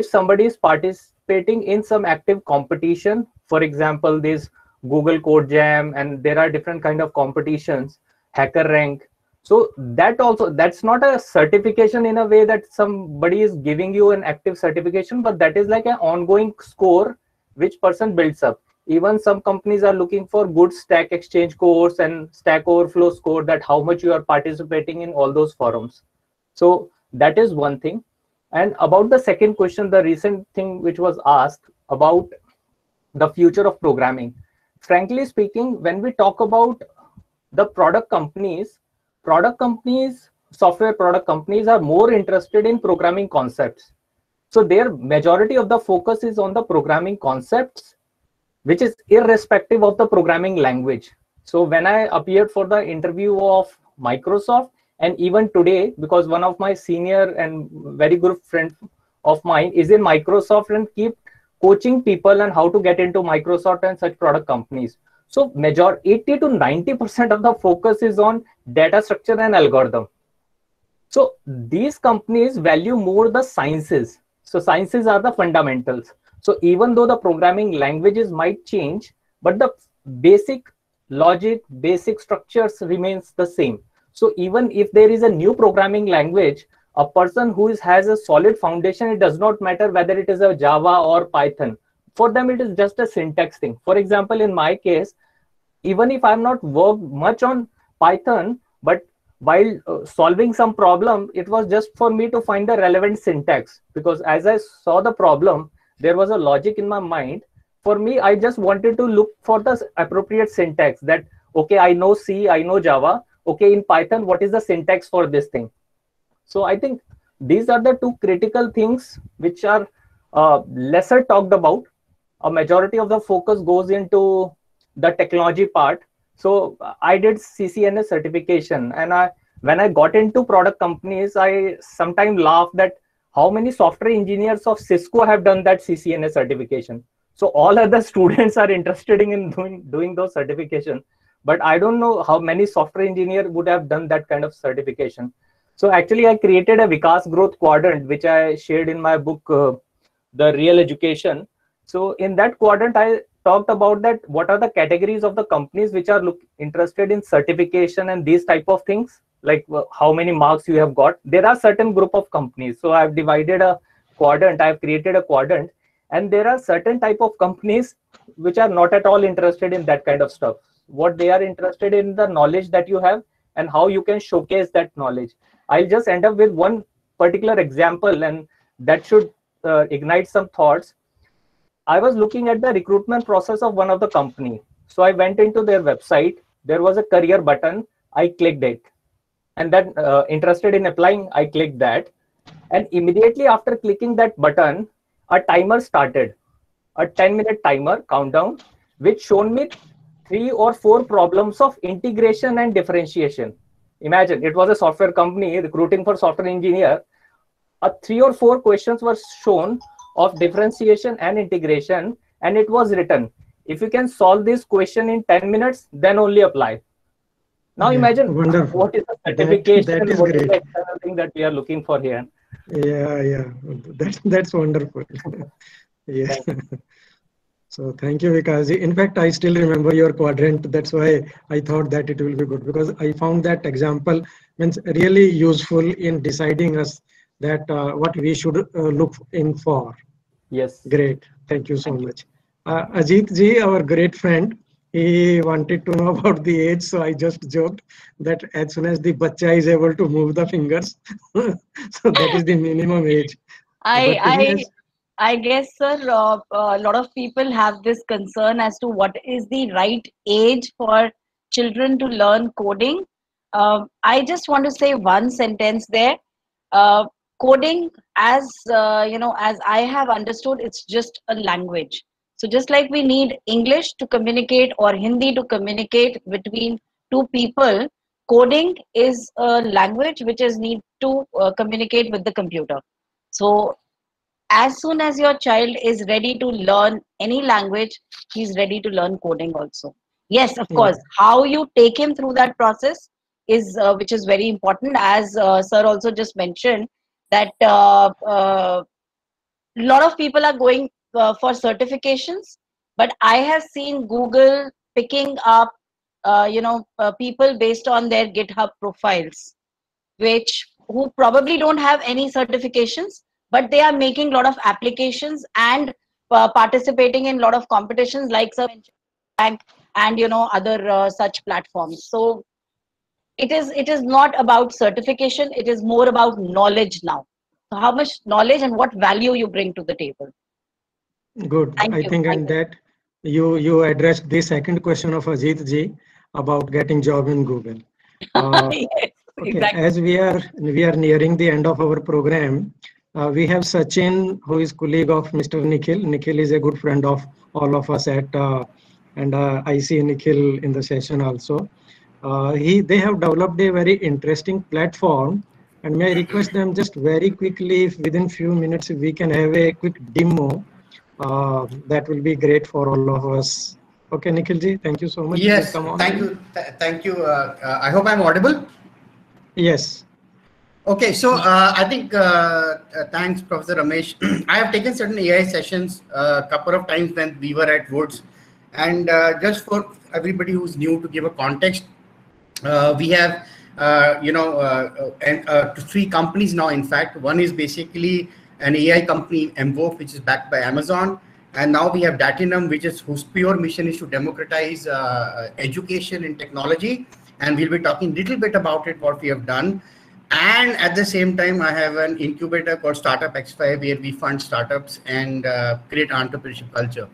if somebody is participating in some active competition, for example, this Google Code Jam, and there are different kind of competitions, HackerRank. So that also, that's not a certification in a way that somebody is giving you an active certification, but that is like an ongoing score which person builds up. Even some companies are looking for good Stack Exchange course and Stack Overflow score, that how much you are participating in all those forums. So that is one thing. And about the second question, the recent thing which was asked about the future of programming. Frankly speaking, when we talk about the product companies, Product companies, software product companies are more interested in programming concepts. So their majority of the focus is on the programming concepts, which is irrespective of the programming language. So when I appeared for the interview of Microsoft, and even today, because one of my senior and very good friend of mine is in Microsoft and keep coaching people on how to get into Microsoft and such product companies. So major eighty to ninety percent of the focus is on data structure and algorithm. So these companies value more the sciences. So sciences are the fundamentals. So even though the programming languages might change, but the basic logic, basic structures remains the same. So even if there is a new programming language, a person who is, has a solid foundation, it does not matter whether it is a Java or Python. For them, it is just a syntax thing. For example, in my case, even if I'm not worked much on Python, but while uh, solving some problem, it was just for me to find the relevant syntax. Because as I saw the problem, there was a logic in my mind. For me, I just wanted to look for the appropriate syntax that, okay, I know C, I know Java. Okay, in Python, what is the syntax for this thing? So I think these are the two critical things which are uh, lesser talked about. A majority of the focus goes into the technology part. So I did C C N A certification, and I, when I got into product companies, I sometimes laugh that how many software engineers of Cisco have done that C C N A certification. So all other students are interested in doing, doing those certification, but I don't know how many software engineers would have done that kind of certification. So actually I created a Vikas Growth Quadrant, which I shared in my book, uh, The Real Education. So in that quadrant, I talked about that what are the categories of the companies which are look, interested in certification and these type of things, like how many marks you have got. There are certain group of companies. So I've divided a quadrant, I've created a quadrant, and there are certain type of companies which are not at all interested in that kind of stuff. What they are interested in the knowledge that you have and how you can showcase that knowledge. I'll just end up with one particular example, and that should uh, ignite some thoughts. I was looking at the recruitment process of one of the company. So I went into their website. There was a career button. I clicked it. And then uh, interested in applying, I clicked that. And immediately after clicking that button, a timer started, a ten minute timer countdown, which shown me three or four problems of integration and differentiation. Imagine it was a software company recruiting for software engineer. Uh, three or four questions were shown of differentiation and integration, and it was written, if you can solve this question in ten minutes, then only apply. Now yeah, imagine wonderful. What is the certification, that, that is what great. Is the external thing that we are looking for here. Yeah, yeah, that, that's wonderful. Yeah. So thank you, Vikasji. In fact, I still remember your quadrant. That's why I thought that it will be good, because I found that example means really useful in deciding us that uh, what we should uh, look in for. Yes. Great. Thank you so thank much. You. Uh, Ajit ji, our great friend, he wanted to know about the age, so I just joked that as soon as the bacha is able to move the fingers, so that is the minimum age. I, I, has, I guess, sir, uh, a lot of people have this concern as to what is the right age for children to learn coding. Uh, I just want to say one sentence there. Uh, coding, as uh, you know, as I have understood, it's just a language. So just like we need English to communicate or Hindi to communicate between two people, coding is a language which is need to uh, communicate with the computer. So as soon as your child is ready to learn any language, he's ready to learn coding also. Yes, of course, how you take him through that process is uh, which is very important, as uh, sir also just mentioned that a uh, uh, lot of people are going Uh, for certifications, but I have seen Google picking up uh, you know uh, people based on their GitHub profiles, which who probably don't have any certifications, but they are making a lot of applications and uh, participating in a lot of competitions like and, and you know other uh, such platforms. So it is it is not about certification, it is more about knowledge now. So how much knowledge and what value you bring to the table. Good. Thank I you. think on that you you addressed the second question of Ajit ji about getting job in Google. Uh, yes, okay. Exactly. As we are we are nearing the end of our program, uh, we have Sachin, who is colleague of Mister Nikhil. Nikhil is a good friend of all of us at, uh, and uh, I see Nikhil in the session also. Uh, he they have developed a very interesting platform, and may I request them just very quickly, if within few minutes we can have a quick demo. Uh, that will be great for all of us. Okay, Nikhil ji, thank you so much. Yes, come on. Thank you. Th thank you. Uh, uh, I hope I'm audible. Yes. Okay, so uh, I think, uh, uh, thanks, Professor Ramesh. I have taken certain A I sessions a uh, couple of times when we were at Woods. And uh, just for everybody who's new to give a context, uh, we have, uh, you know, uh, and, uh, three companies now, in fact. One is basically an A I company, M W O F, which is backed by Amazon. And now we have Datinum, which is whose pure mission is to democratize uh, education and technology. And we'll be talking a little bit about it, what we have done. And at the same time, I have an incubator called Startup X five, where we fund startups and uh, create entrepreneurship culture.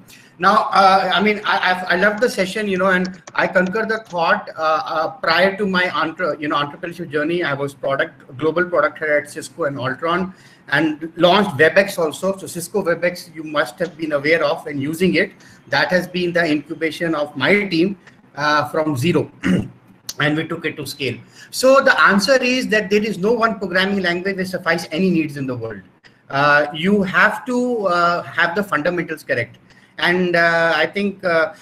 Now, uh, I mean, I, I've, I loved the session, you know, and I concur the thought. Uh, uh, prior to my entre, you know, entrepreneurship journey, I was product global product head at Cisco and Altron, and launched Webex also. So Cisco Webex, you must have been aware of and using it. That has been the incubation of my team uh, from zero. And we took it to scale. So the answer is that there is no one programming language that suffices any needs in the world. Uh, you have to uh, have the fundamentals correct. And uh, I think uh,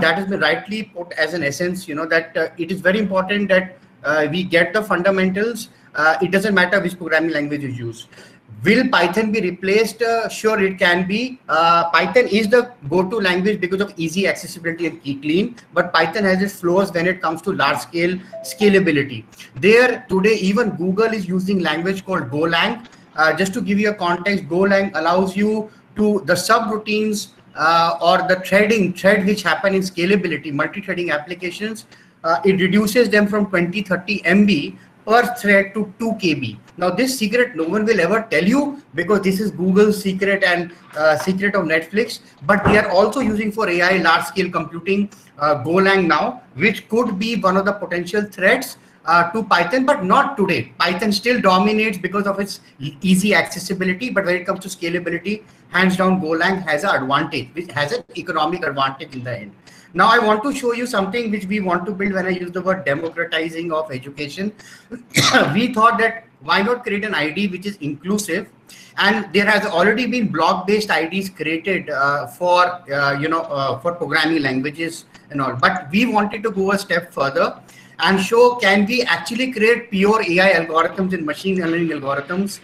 that has been rightly put as an essence, you know, that uh, it is very important that uh, we get the fundamentals. Uh, it doesn't matter which programming language you use. Will Python be replaced? Uh, sure, it can be. Uh, Python is the go-to language because of easy accessibility and key clean, but Python has its flaws when it comes to large-scale scalability. There, today, even Google is using language called GoLang. Uh, just to give you a context, GoLang allows you to the subroutines uh, or the threading, thread which happen in scalability, multi-threading applications. Uh, it reduces them from twenty, thirty M B per thread to two K B. Now this secret no one will ever tell you, because this is Google's secret and uh, secret of Netflix, but they are also using for A I large scale computing uh, GoLang now, which could be one of the potential threats uh, to Python, but not today. Python still dominates because of its easy accessibility, but when it comes to scalability, hands down GoLang has an advantage, which has an economic advantage in the end. Now I want to show you something which we want to build when I use the word democratizing of education. We thought that why not create an I D which is inclusive, and there has already been block-based I Ds created uh, for uh, you know uh, for programming languages and all. But we wanted to go a step further and show can we actually create pure A I algorithms and machine learning algorithms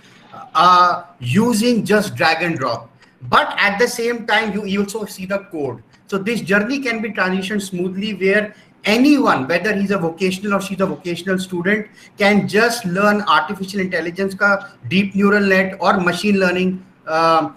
uh, using just drag and drop. But at the same time, you also see the code. So this journey can be transitioned smoothly, where anyone, whether he's a vocational or she's a vocational student, can just learn artificial intelligence ka deep neural net or machine learning uh,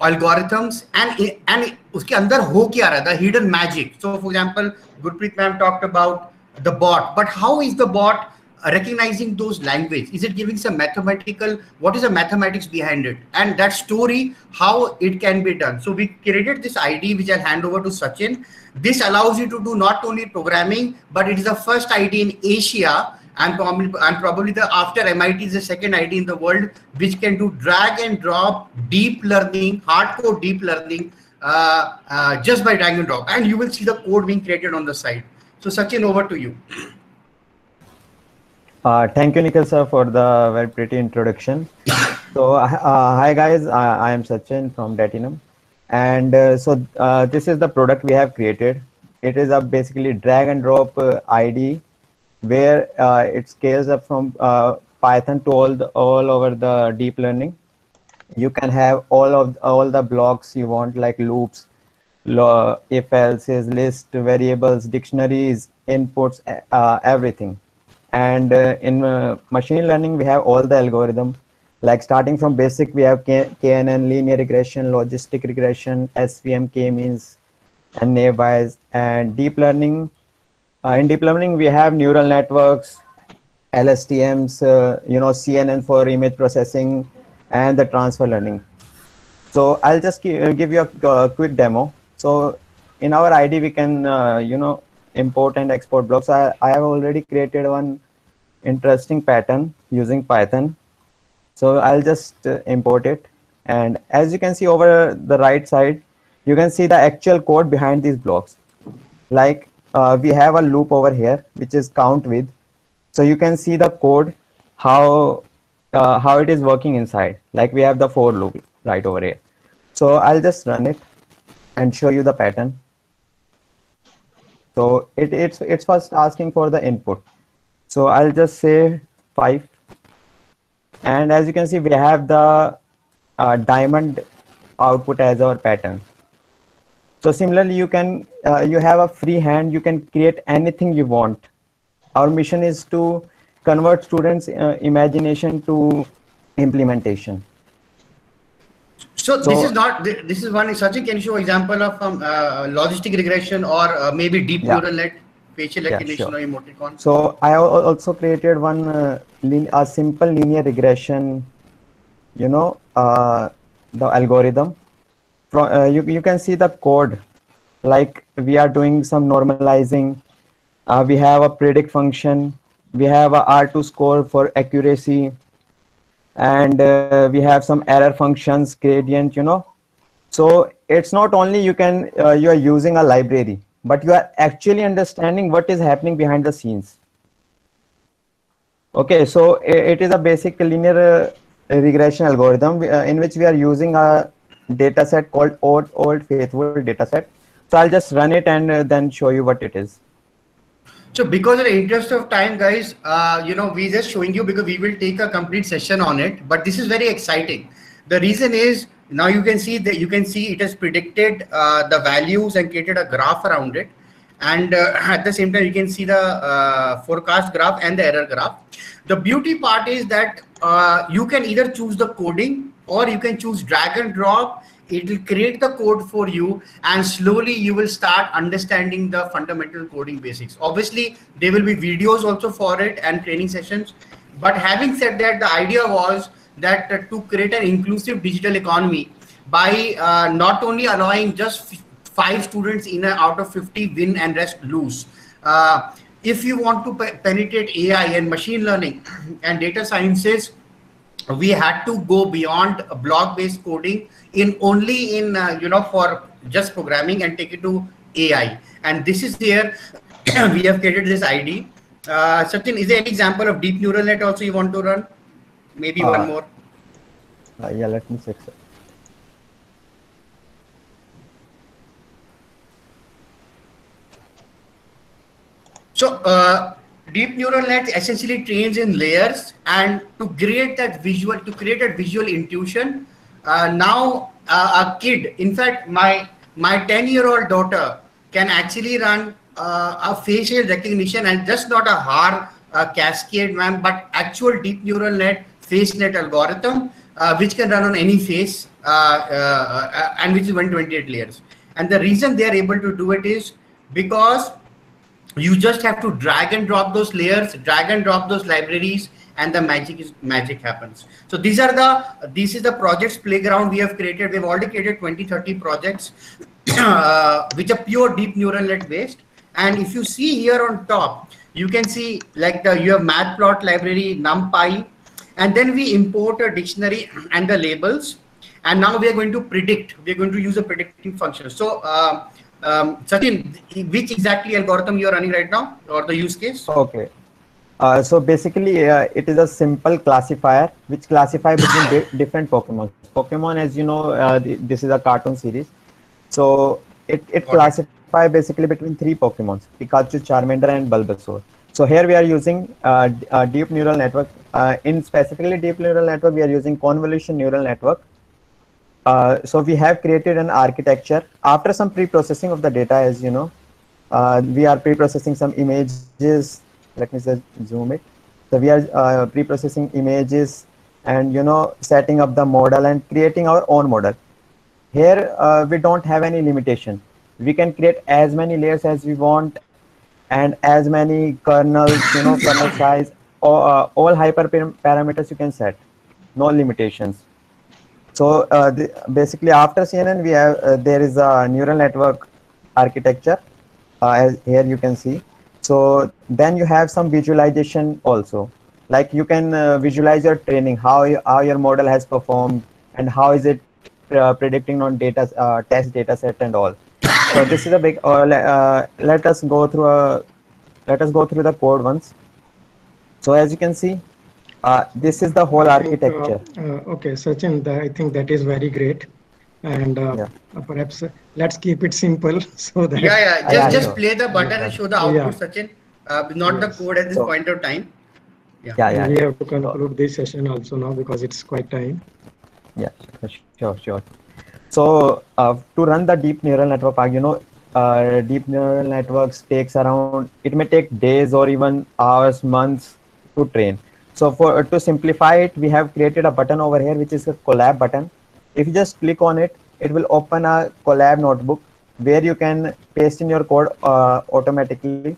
algorithms and and uske andar ho kya raha, the hidden magic. So for example, Gurpreet ma'am talked about the bot, but how is the bot recognizing those language? Is it giving some mathematical, what is the mathematics behind it, and that story, how it can be done? So we created this I D E, which I'll hand over to Sachin. This allows you to do not only programming, but it is the first I D E in Asia, and probably, and probably the after M I T is the second I D E in the world, which can do drag and drop deep learning, hardcore deep learning, uh, uh, just by drag and drop, and you will see the code being created on the side. So Sachin, over to you. Uh, thank you, Nikhil sir, for the very pretty introduction. So, uh, hi guys, uh, I am Sachin from Datinum, and uh, so uh, this is the product we have created. It is a basically drag and drop uh, I D E, where uh, it scales up from uh, Python to all the, all over the deep learning. You can have all of all the blocks you want, like loops, if else's, list, variables, dictionaries, inputs, uh, everything. And uh, in uh, machine learning, we have all the algorithm, like starting from BASIC, we have K N N, linear regression, logistic regression, S V M, K-means, and naive-bayes. And deep learning, uh, in deep learning, we have neural networks, L S T Ms, uh, you know, C N N for image processing, and the transfer learning. So I'll just give you a uh, quick demo. So in our I D E, we can, uh, you know, import and export blocks. I, I have already created one interesting pattern using Python. So I'll just uh, import it. And as you can see over the right side, you can see the actual code behind these blocks. Like uh, we have a loop over here, which is count with. So you can see the code, how, uh, how it is working inside. Like we have the for loop right over here. So I'll just run it and show you the pattern. So it, it's, it's first asking for the input. So I'll just say five. And as you can see, we have the uh, diamond output as our pattern. So similarly, you can, uh, you have a free hand, you can create anything you want. Our mission is to convert students' uh, imagination to implementation. So, so this is not, this is one, Sachin, can you show example of um, uh, logistic regression or uh, maybe deep neural net, facial recognition, yeah, sure, or emoticon? So I also created one, uh, a simple linear regression, you know, uh, the algorithm. From, uh, you, you can see the code, like we are doing some normalizing. Uh, we have a predict function. We have a R two score for accuracy. And uh, we have some error functions, gradient, you know. So it's not only you can uh, you are using a library, but you are actually understanding what is happening behind the scenes. Okay, so it, it is a basic linear uh, regression algorithm uh, in which we are using a data set called old, old faithful data set. So I'll just run it and uh, then show you what it is. So because of the interest of time, guys, uh, you know, we're just showing you because we will take a complete session on it. But this is very exciting. The reason is, now you can see that you can see it has predicted uh, the values and created a graph around it. And uh, at the same time, you can see the uh, forecast graph and the error graph. The beauty part is that uh, you can either choose the coding or you can choose drag and drop. It will create the code for you, and slowly you will start understanding the fundamental coding basics. Obviously, there will be videos also for it and training sessions. But having said that, the idea was that uh, to create an inclusive digital economy by uh, not only allowing just five students in a, out of fifty win and rest lose. Uh, if you want to pe penetrate A I and machine learning and data sciences, we had to go beyond block-based coding in only in, uh, you know, for just programming and take it to A I. And this is there, we have created this I D E. Uh, Sachin, is there any example of deep neural net also you want to run? Maybe uh, one more. Uh, yeah, let me check. So, uh, deep neural net essentially trains in layers, and to create that visual, to create a visual intuition, uh, now uh, a kid, in fact, my my ten year old daughter can actually run uh, a facial recognition, and just not a hard uh, cascade, ma'am, but actual deep neural net, face net algorithm, uh, which can run on any face, uh, uh, uh, and which is one hundred twenty-eight layers. And the reason they are able to do it is because you just have to drag and drop those layers, drag and drop those libraries, and the magic is magic happens. So these are the this is the projects playground we have created. We've already created twenty, thirty projects uh, which are pure deep neural net based. And if you see here on top, you can see like the you have matplot library, NumPy, and then we import a dictionary and the labels. And now we are going to predict. We are going to use a predicting function. So. Uh, Um, Sachin, which exactly algorithm you are running right now, or the use case? Okay, uh, so basically uh, it is a simple classifier which classify between different Pokemon. Pokemon, as you know, uh, th this is a cartoon series, so it, it classify basically between three Pokemon: Pikachu, Charmander, and Bulbasaur. So here we are using uh, uh, deep neural network. Uh, in specifically deep neural network, we are using convolution neural network. Uh, so we have created an architecture after some pre-processing of the data, as you know. Uh, we are pre-processing some images. Let me just zoom it. So we are uh, pre-processing images and, you know, setting up the model and creating our own model. Here uh, we don't have any limitation. We can create as many layers as we want and as many kernels, you know, kernel size, or, uh, all hyperparameters you can set. No limitations. So uh, the, basically, after C N N, we have uh, there is a neural network architecture. Uh, as here you can see. So then you have some visualization also, like you can uh, visualize your training, how you, how your model has performed, and how is it uh, predicting on data uh, test data set and all. So this is a big. Uh, uh, let us go through a. Let us go through the code once. So as you can see. Uh, this is the whole architecture. Uh, uh, okay, Sachin, the, I think that is very great, and uh, yeah. uh, perhaps uh, let's keep it simple so that yeah, yeah, just yeah, just play the button yeah. and show the output, yeah. Sachin, uh, not yes. the code at this so, point of time. Yeah, yeah, yeah. We have to conclude so, this session also now because it's quite time. Yeah, sure, sure. So uh, to run the deep neural network, you know, uh, deep neural networks takes around. It may take days or even hours, months to train. So for to simplify it, we have created a button over here, which is a collab button. If you just click on it, it will open a collab notebook where you can paste in your code uh, automatically.